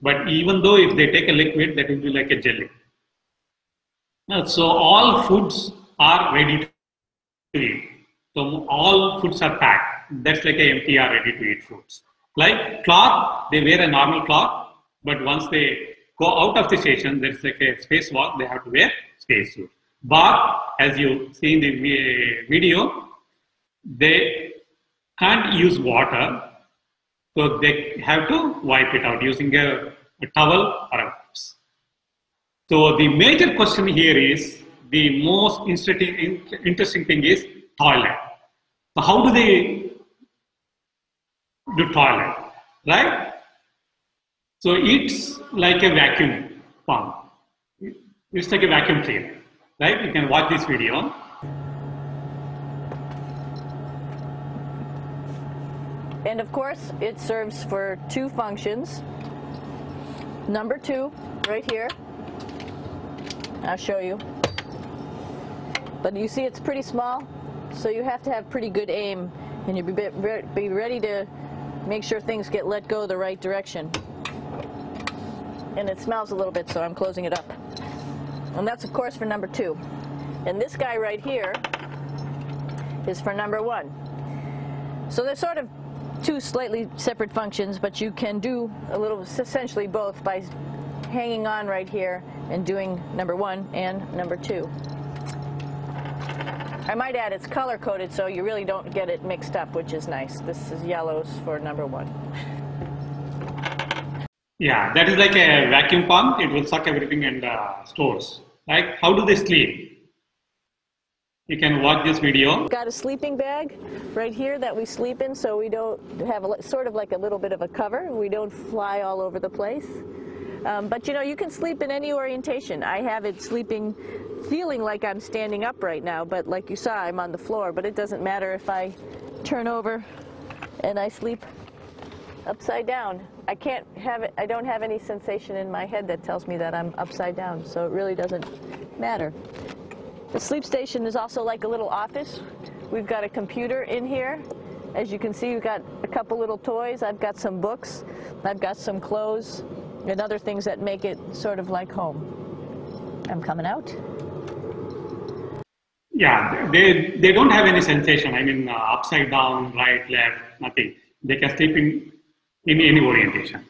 But even though if they take a liquid, that will be like a jelly. So all foods are ready to eat. So all foods are packed. That's like a MTR ready to eat foods. Like cloth, they wear a normal cloth, but once they go out of the station, there's like a spacewalk, they have to wear spacesuit. Bath, as you see in the video, they can't use water, so they have to wipe it out using a towel or a wipes. So the major question here is, the most interesting thing is toilet. So how do they do toilet, right? So it's like a vacuum pump. It's like a vacuum cleaner, right? You can watch this video. And of course, it serves for two functions. Number two, right here. I'll show you. But you see it's pretty small, so you have to have pretty good aim and you'll be ready to make sure things get let go the right direction. And it smells a little bit, so I'm closing it up. And that's, of course, for number two. And this guy right here is for number one. So they're sort of two slightly separate functions, but you can do a little, essentially both by hanging on right here and doing number one and number two. I might add it's color-coded, so you really don't get it mixed up, which is nice. This is yellows for number one. Yeah, that is like a vacuum pump. It will suck everything and stores. Like, how do they sleep? You can watch this video. Got a sleeping bag right here that we sleep in, so we don't have a, sort of like a little bit of a cover. We don't fly all over the place. But you know, you can sleep in any orientation. I have it sleeping, feeling like I'm standing up right now, but like you saw, I'm on the floor, but it doesn't matter if I turn over and I sleep upside down. I can't have it, I don't have any sensation in my head that tells me that I'm upside down, so it really doesn't matter. The sleep station is also like a little office. We've got a computer in here. As you can see, we've got a couple little toys. I've got some books, I've got some clothes, and other things that make it sort of like home. I'm coming out. Yeah, they don't have any sensation. I mean, upside down, right, left, nothing. They can sleep in any orientation.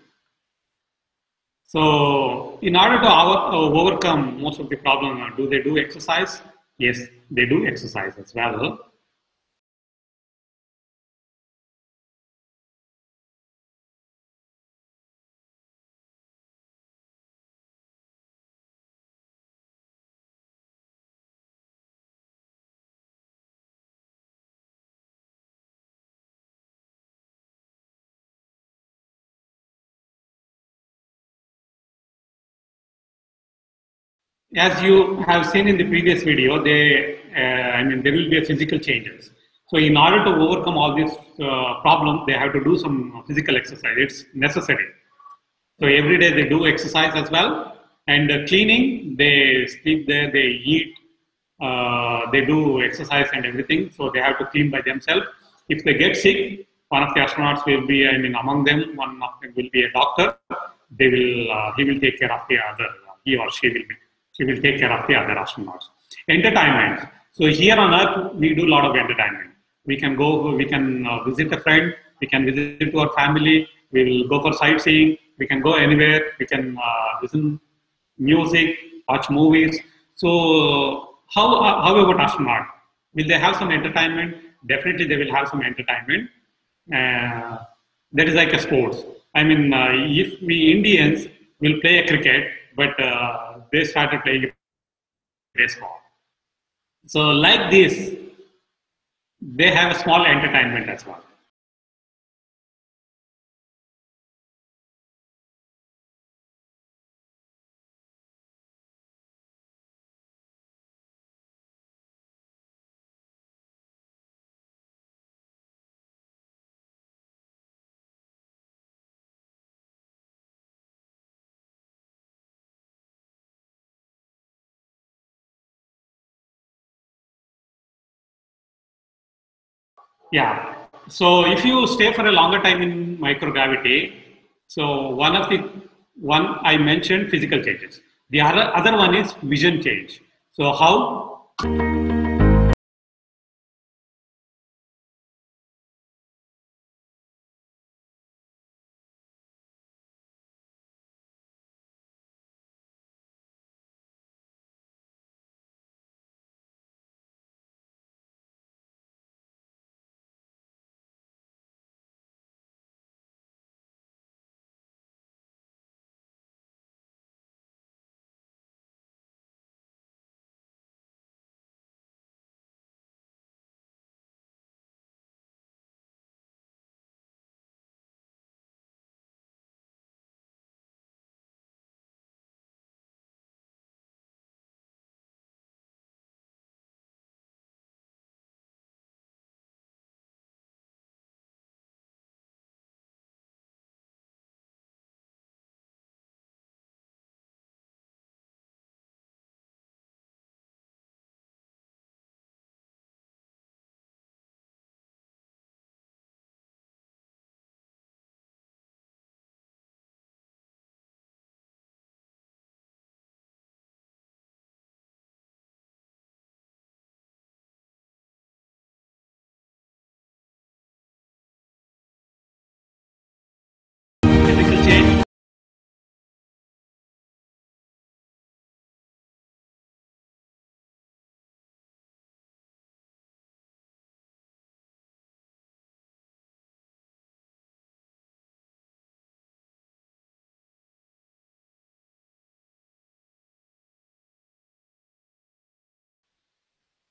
So in order to overcome most of the problem, do they do exercise? Yes, they do exercise as well. As you have seen in the previous video, there will be physical changes. So in order to overcome all these problems, they have to do some physical exercise. It's necessary. So every day they do exercise as well. And cleaning, they sleep there, they eat, they do exercise and everything. So they have to clean by themselves. If they get sick, one of the astronauts will be, among them, one of them will be a doctor. He will take care of the other, he or she will be. She will take care of the other astronauts. Entertainment. So here on Earth, we do a lot of entertainment. We can go, we can visit a friend, we can visit to our family, we will go for sightseeing, we can go anywhere, we can listen music, watch movies. So how about astronauts? Will they have some entertainment? Definitely they will have some entertainment. That is like a sports. I mean, if we Indians will play a cricket, but they started playing baseball. So like this, they have a small entertainment as well. Yeah. So if you stay for a longer time in microgravity, so one I mentioned physical changes. The other one is vision change. So how?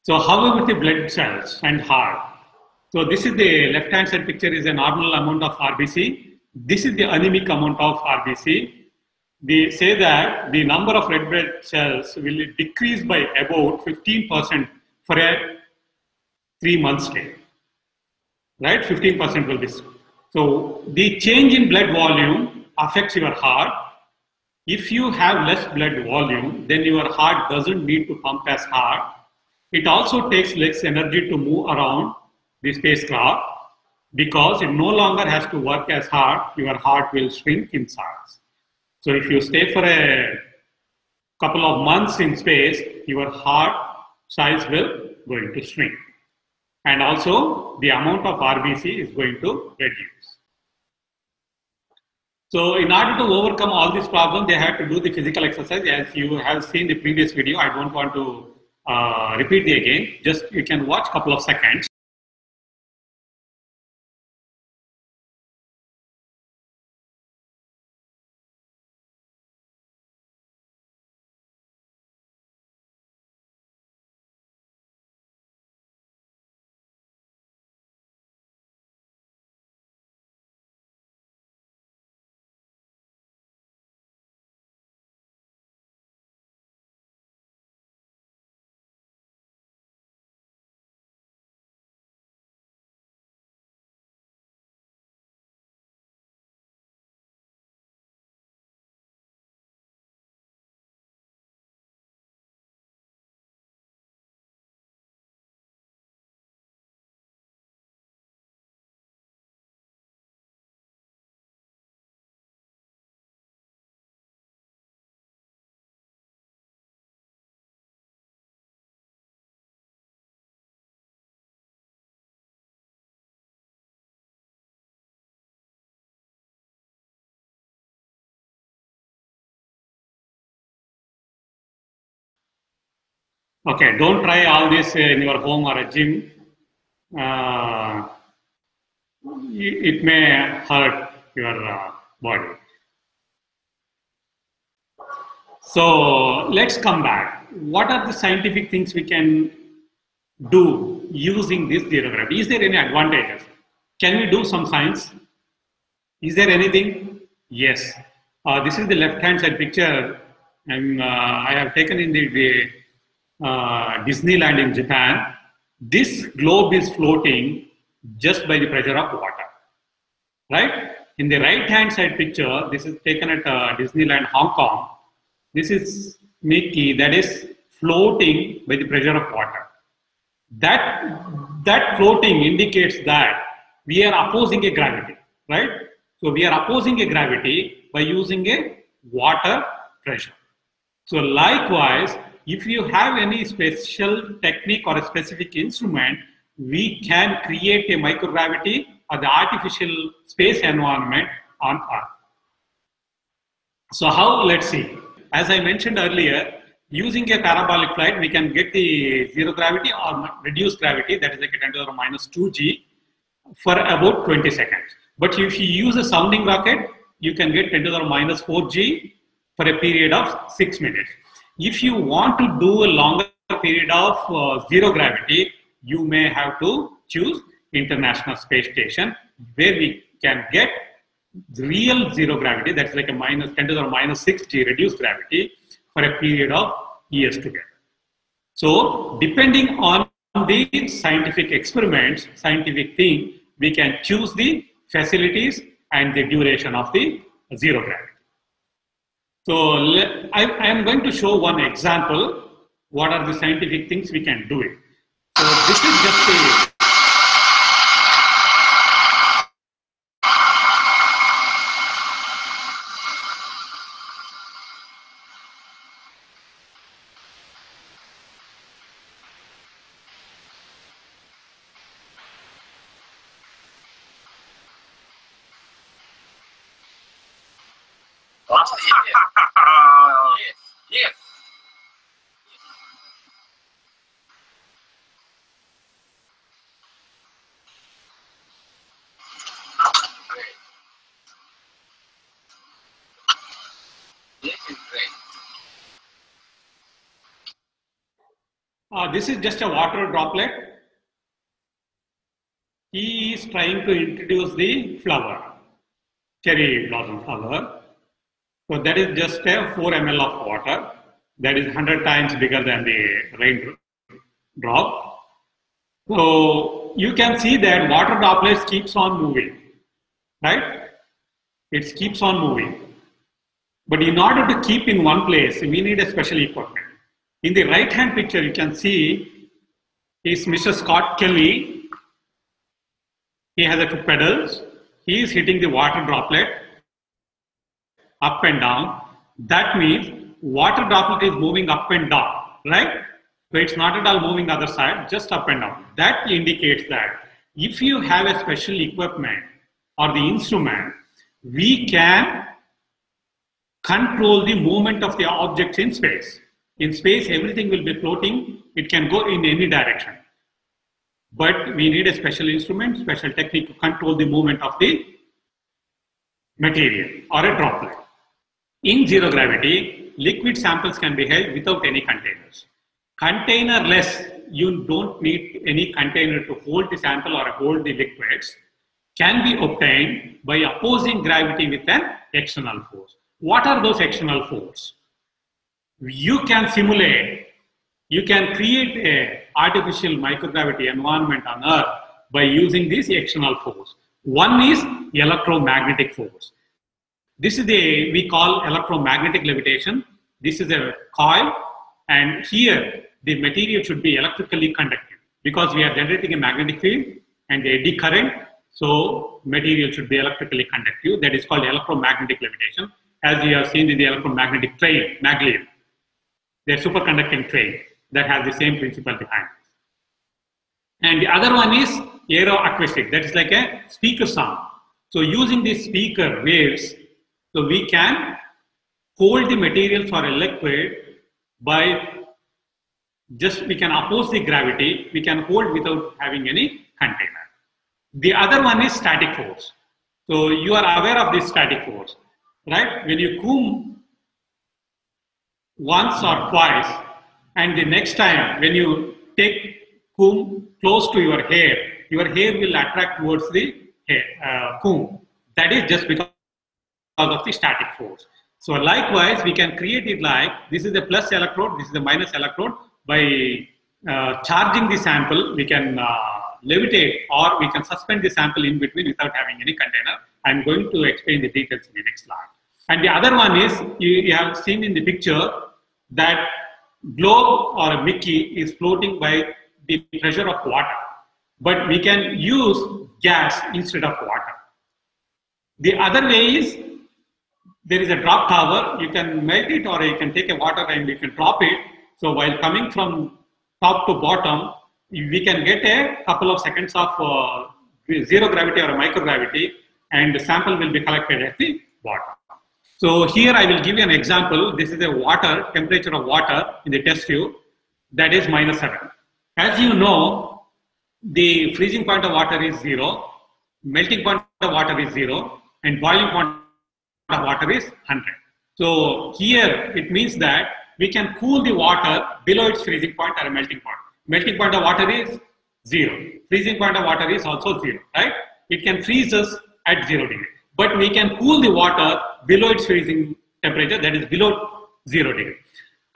So how about the blood cells and heart? So this is the left-hand side picture is a normal amount of RBC. This is the anemic amount of RBC. They say that the number of red blood cells will decrease by about 15% for a 3 months stay. Right, 15% will be. So the change in blood volume affects your heart. If you have less blood volume, then your heart doesn't need to pump as hard. It also takes less energy to move around the spacecraft because it no longer has to work as hard. Your heart will shrink in size. So if you stay for a couple of months in space, your heart size will going to shrink. And also the amount of RBC is going to reduce. So in order to overcome all this problem, they have to do the physical exercise. As you have seen the previous video, I don't want to repeat it again, just you can watch a couple of seconds. Okay, don't try all this in your home or a gym. It may hurt your body. So let's come back. What are the scientific things we can do using this theory of gravity? Is there any advantages? Can we do some science? Is there anything? Yes. This is the left-hand side picture, and I have taken in the Disneyland in Japan. This globe is floating just by the pressure of water, right? In the right-hand side picture, this is taken at Disneyland, Hong Kong. This is Mickey that is floating by the pressure of water. That that floating indicates that we are opposing a gravity, right? So we are opposing a gravity by using a water pressure. So likewise, if you have any special technique or a specific instrument, we can create a microgravity or the artificial space environment on Earth. So how? Let's see. As I mentioned earlier, using a parabolic flight, we can get the zero gravity or reduced gravity, that is like 10⁻⁻²g, for about 20 seconds. But if you use a sounding rocket, you can get 10⁻⁴g for a period of 6 minutes. If you want to do a longer period of zero gravity, you may have to choose International Space Station, where we can get real zero gravity, that's like a -10⁻⁶g reduced gravity, for a period of years together. So depending on the scientific experiments, scientific thing, we can choose the facilities and the duration of the zero gravity. So I am going to show one example. What are the scientific things we can do it? So this is just a this is just a water droplet. He is trying to introduce the flower, cherry blossom flower. So that is just a 4 ml of water. That is 100 times bigger than the rain drop. So you can see that water droplets keeps on moving, right? It keeps on moving. But in order to keep in one place, we need a special equipment. In the right-hand picture, you can see is Mr. Scott Kelly. He has two pedals. He is hitting the water droplet up and down. That means water droplet is moving up and down, right? So it's not at all moving the other side, just up and down. That indicates that if you have a special equipment or the instrument, we can control the movement of the objects in space. In space, everything will be floating. It can go in any direction. But we need a special instrument, special technique to control the movement of the material or a droplet. In zero gravity, liquid samples can be held without any containers. Containerless, you don't need any container to hold the sample or hold the liquids, can be obtained by opposing gravity with an external force. What are those external forces? You can simulate, you can create an artificial microgravity environment on Earth by using this external force. One is electromagnetic force. This is the, we call electromagnetic levitation. This is a coil, and here the material should be electrically conductive because we are generating a magnetic field and the eddy current, so material should be electrically conductive. That is called electromagnetic levitation, as you have seen in the electromagnetic train, maglev. They're superconducting train that has the same principle behind it. And the other one is aeroacoustic, that is like a speaker sound. So using these speaker waves, so we can hold the material for a liquid by just, we can oppose the gravity, we can hold without having any container. The other one is static force. So you are aware of this static force, right? When you comb once or twice, and the next time when you take comb close to your hair will attract towards the hair, comb. That is just because of the static force. So likewise, we can create it like this is the plus electrode, this is the minus electrode. By charging the sample, we can levitate or we can suspend the sample in between without having any container. I'm going to explain the details in the next slide. And the other one is, you have seen in the picture that globe or a Mickey is floating by the pressure of water. but we can use gas instead of water. The other way is there is a drop tower. You can melt it, or you can take a water and you can drop it. So while coming from top to bottom, we can get a couple of seconds of zero gravity or microgravity, and the sample will be collected at the bottom. So here I will give you an example. This is a water, temperature of water in the test tube, that is -7. As you know, the freezing point of water is 0, melting point of water is 0, and boiling point of water is 100. So here it means that we can cool the water below its freezing point or melting point. Melting point of water is 0. Freezing point of water is also 0, right? It can freeze us at 0 degrees, but we can cool the water below its freezing temperature, that is below 0 degrees.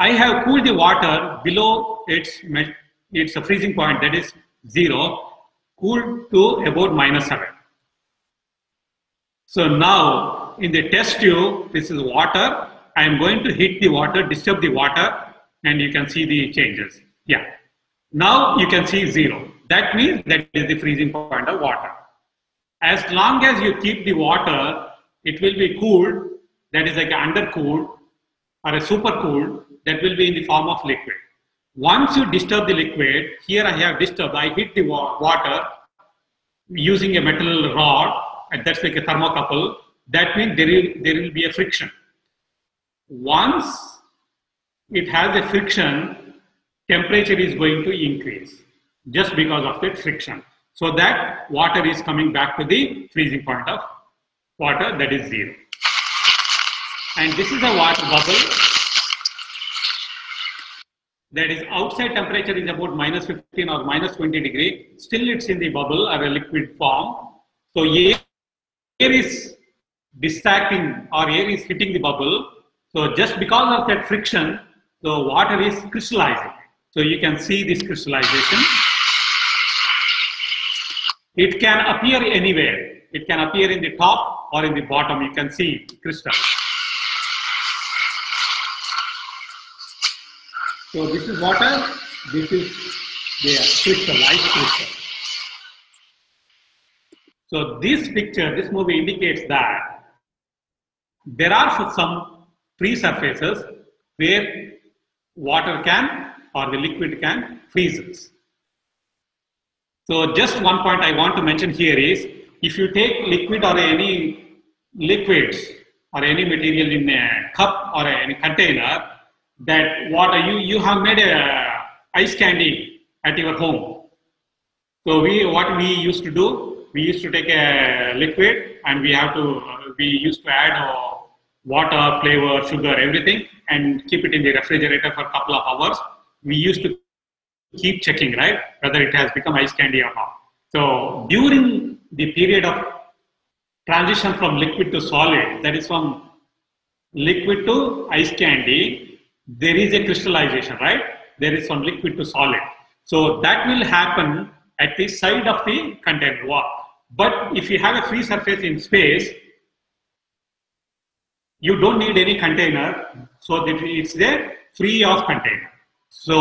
I have cooled the water below its freezing point, that is 0, cooled to about -7. So now in the test tube, this is water. I am going to heat the water, disturb the water, and you can see the changes. Yeah. Now you can see 0. That means that is the freezing point of water. As long as you keep the water, it will be cooled, that is like undercooled or a supercooled, that will be in the form of liquid. Once you disturb the liquid, here I have disturbed, I heat the water using a metal rod, and that's like a thermocouple. That means there will be a friction. Once it has a friction, temperature is going to increase just because of that friction. So that water is coming back to the freezing point of water, that is 0. And this is a water bubble that is outside temperature is about -15 or -20 degrees. Still it's in the bubble or a liquid form. So air is distracting, or air is hitting the bubble. So just because of that friction, the water is crystallizing. So you can see this crystallization. It can appear anywhere. It can appear in the top or in the bottom. You can see crystals. So this is water. This is the crystal, ice crystal. So this picture, this movie indicates that there are some free surfaces where water can, or the liquid can, freeze us. So just one point I want to mention here is, if you take liquid or any liquids or any material in a cup or any container, that water, you have made a ice candy at your home. So what we used to do, we used to take a liquid and we used to add water, flavor, sugar, everything, and keep it in the refrigerator for a couple of hours. We used to keep checking, right, whether it has become ice candy or not. So during the period of transition from liquid to solid, that is from liquid to ice candy, there is a crystallization, right? There is from liquid to solid. So that will happen at the side of the container wall. But if you have a free surface in space, you don't need any container, so that it's there free of container. So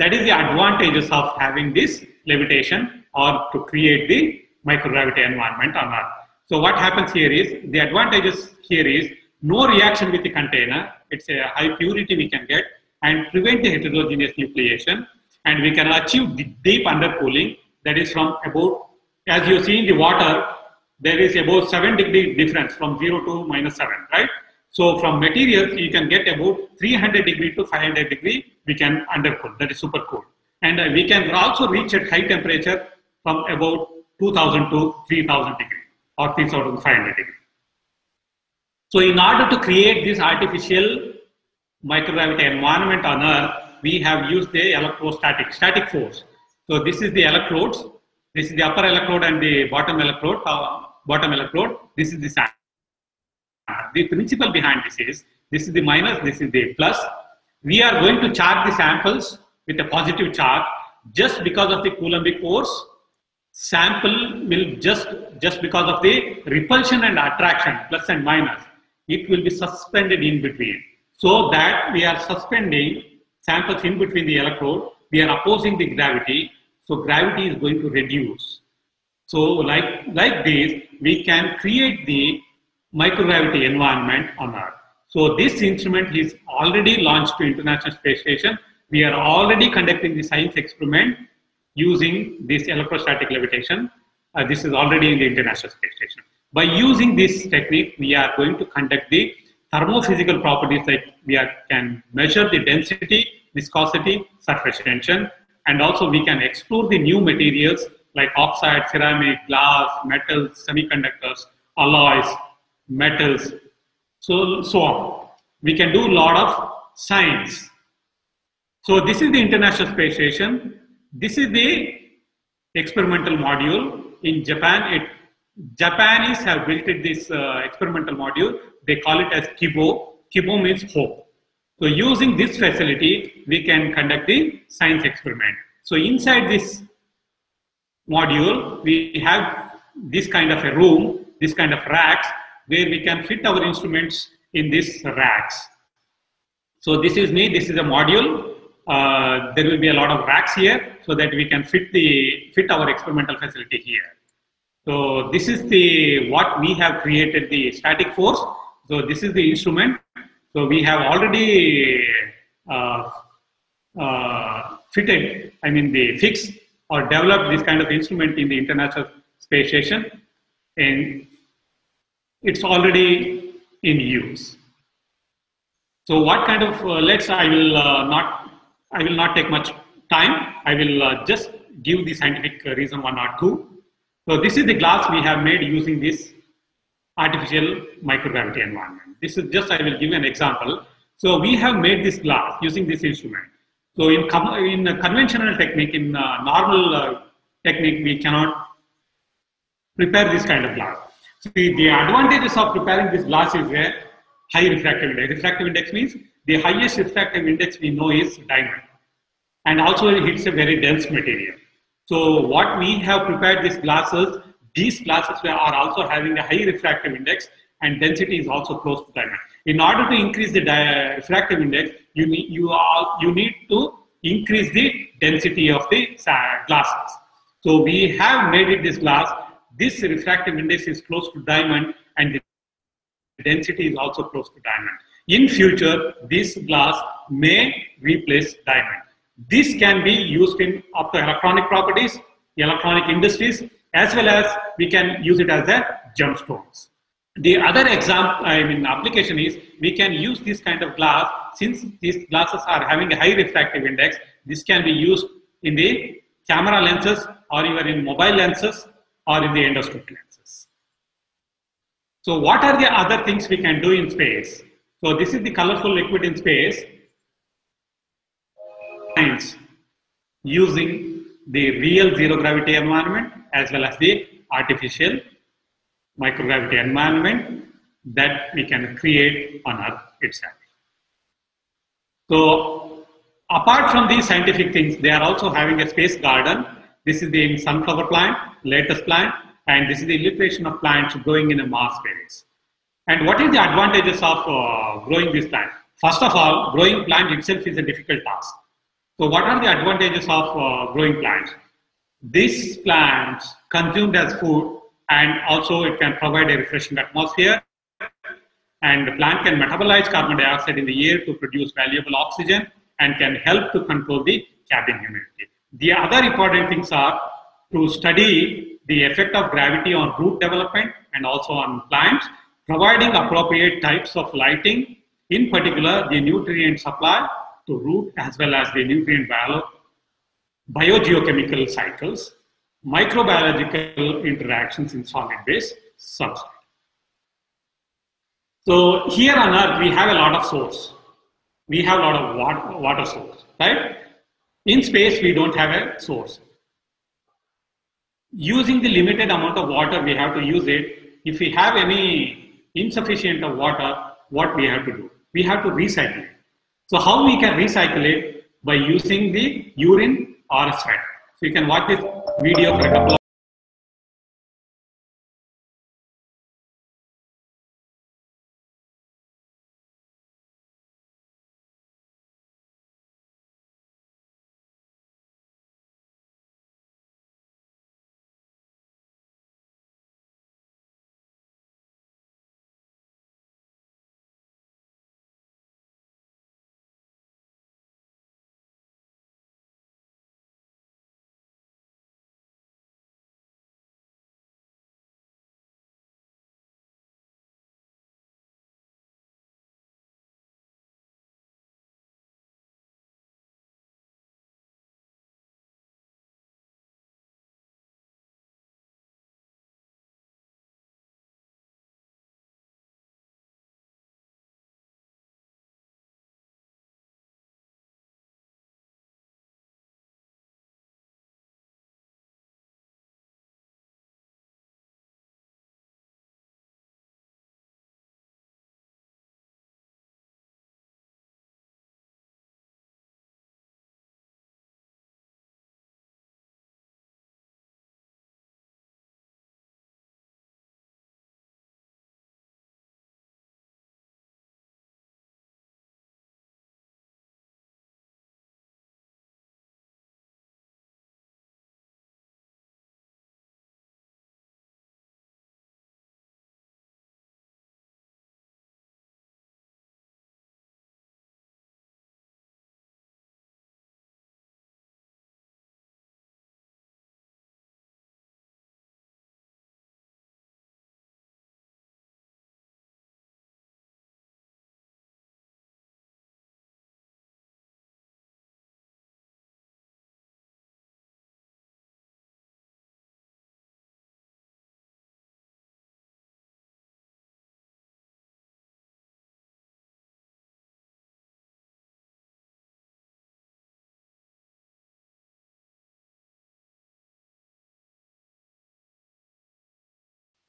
that is the advantages of having this levitation, or to create the microgravity environment on Earth. So what happens here is, the advantages here is no reaction with the container. It's a high purity we can get and prevent the heterogeneous nucleation, and we can achieve the deep undercooling, that is from about, as you see in the water, there is about 7 degree difference from 0 to -7, right? So from materials, you can get about 300 degree to 500 degree, we can undercool, that is super cool. And we can also reach at high temperature from about 2000 to 3000 degree or 3500 degree. So in order to create this artificial microgravity environment on Earth, we have used the electrostatic force. So this is the electrodes. This is the upper electrode and the bottom electrode. This is the sample. The principle behind this is the minus, this is the plus. We are going to charge the samples with a positive charge. Just because of the Coulombic force, sample will just because of the repulsion and attraction, plus and minus, it will be suspended in between. So that we are suspending samples in between the electrode, we are opposing the gravity. So gravity is going to reduce. So like this, we can create the microgravity environment on Earth. So this instrument is already launched to International Space Station. We are already conducting the science experiment using this electrostatic levitation. This is already in the International Space Station. By using this technique, we are going to conduct the thermophysical properties, like we can measure the density, viscosity, surface tension, and also we can explore the new materials like oxide, ceramic, glass, metals, semiconductors, alloys, metals, so on. We can do a lot of science. So this is the International Space Station. This is the experimental module. In Japan, Japanese have built this experimental module. They call it as Kibo. Kibo means hope. So using this facility, we can conduct the science experiment. So inside this module, we have this kind of a room, this kind of racks, where we can fit our instruments in these racks. So this is me, this is a module. There will be a lot of racks here so that we can fit our experimental facility here. So this is the what we have created, the static force. So this is the instrument. So we have already fixed or developed this kind of instrument in the International Space Station, and it's already in use. So what kind of I will not take much time. I will just give the scientific reason one or two. So this is the glass we have made using this artificial microgravity environment. This is just, I will give an example. So we have made this glass using this instrument. So in a conventional technique, in a normal technique, we cannot prepare this kind of glass. See, the advantages of preparing this glass is a high refractive index. Refractive index means the highest refractive index we know is diamond. And also it's a very dense material. So what we have prepared these glasses are also having a high refractive index, and density is also close to diamond. In order to increase the refractive index, you need to increase the density of the glasses. So we have made it this glass. This refractive index is close to diamond, and the density is also close to diamond. In future, this glass may replace diamond. This can be used in optoelectronic properties, electronic industries, as well as we can use it as a gemstones. The other application is we can use this kind of glass. Since these glasses are having a high refractive index, this can be used in the camera lenses, or even in mobile lenses, or in the endoscope lenses. So what are the other things we can do in space? So this is the colorful liquid in space. Using the real zero gravity environment as well as the artificial microgravity environment that we can create on Earth itself. So apart from these scientific things, they are also having a space garden. This is the sunflower plant, latest plant, and this is the illustration of plants growing in a mass phase. And what is the advantages of growing this plant? First of all, growing plant itself is a difficult task. So what are the advantages of growing plants? These plants consumed as food, and also it can provide a refreshing atmosphere, and the plant can metabolize carbon dioxide in the air to produce valuable oxygen, and can help to control the cabin humidity. The other important things are to study the effect of gravity on root development and also on plants, providing appropriate types of lighting, in particular the nutrient supply to root as well as the nutrient biogeochemical cycles, microbiological interactions in solid base substrate. So here on Earth, we have a lot of source. We have a lot of water source, right? In space, we don't have a source. Using the limited amount of water, we have to use it. If we have any insufficient of water, what we have to do? We have to recycle it. So how we can recycle it? By using the urine or sweat. So you can watch this video for a couple of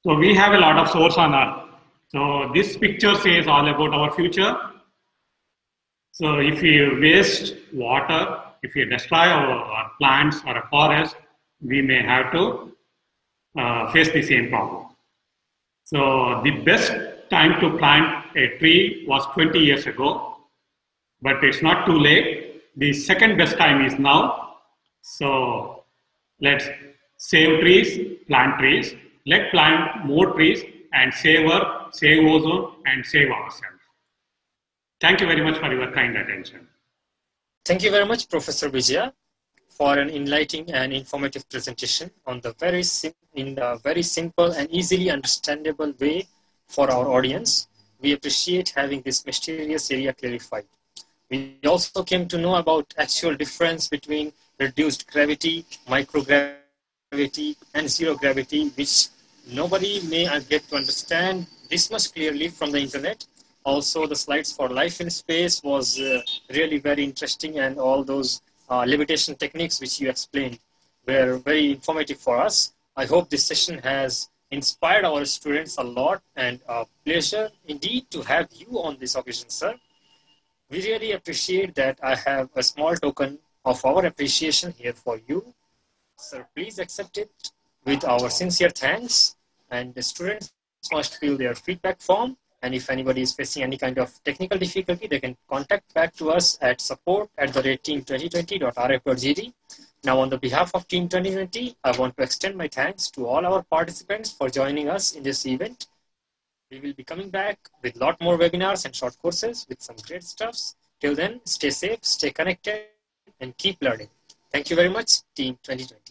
So we have a lot of source on Earth. So this picture says all about our future. So if we waste water, if we destroy our plants or a forest, we may have to face the same problem. So the best time to plant a tree was 20 years ago, but it's not too late. The second best time is now. So let's save trees, plant trees. Let's plant more trees and save ozone, and save ourselves. Thank you very much for your kind attention. Thank you very much, Professor Vijaya, for an enlightening and informative presentation on the very simple and easily understandable way for our audience. We appreciate having this mysterious area clarified. We also came to know about actual difference between reduced gravity, microgravity, and zero gravity, which nobody may get to understand this much clearly from the internet. Also, the slides for life in space was really very interesting, and all those levitation techniques which you explained were very informative for us. I hope this session has inspired our students a lot, and a pleasure indeed to have you on this occasion, sir. We really appreciate that. I have a small token of our appreciation here for you. Sir, please accept it with our sincere thanks, and the students must fill their feedback form. And if anybody is facing any kind of technical difficulty, they can contact back to us at support@team2020.rf.gd. Now, on the behalf of Team 2020, I want to extend my thanks to all our participants for joining us in this event. We will be coming back with a lot more webinars and short courses with some great stuffs. Till then, stay safe, stay connected, and keep learning. Thank you very much, Team 2020.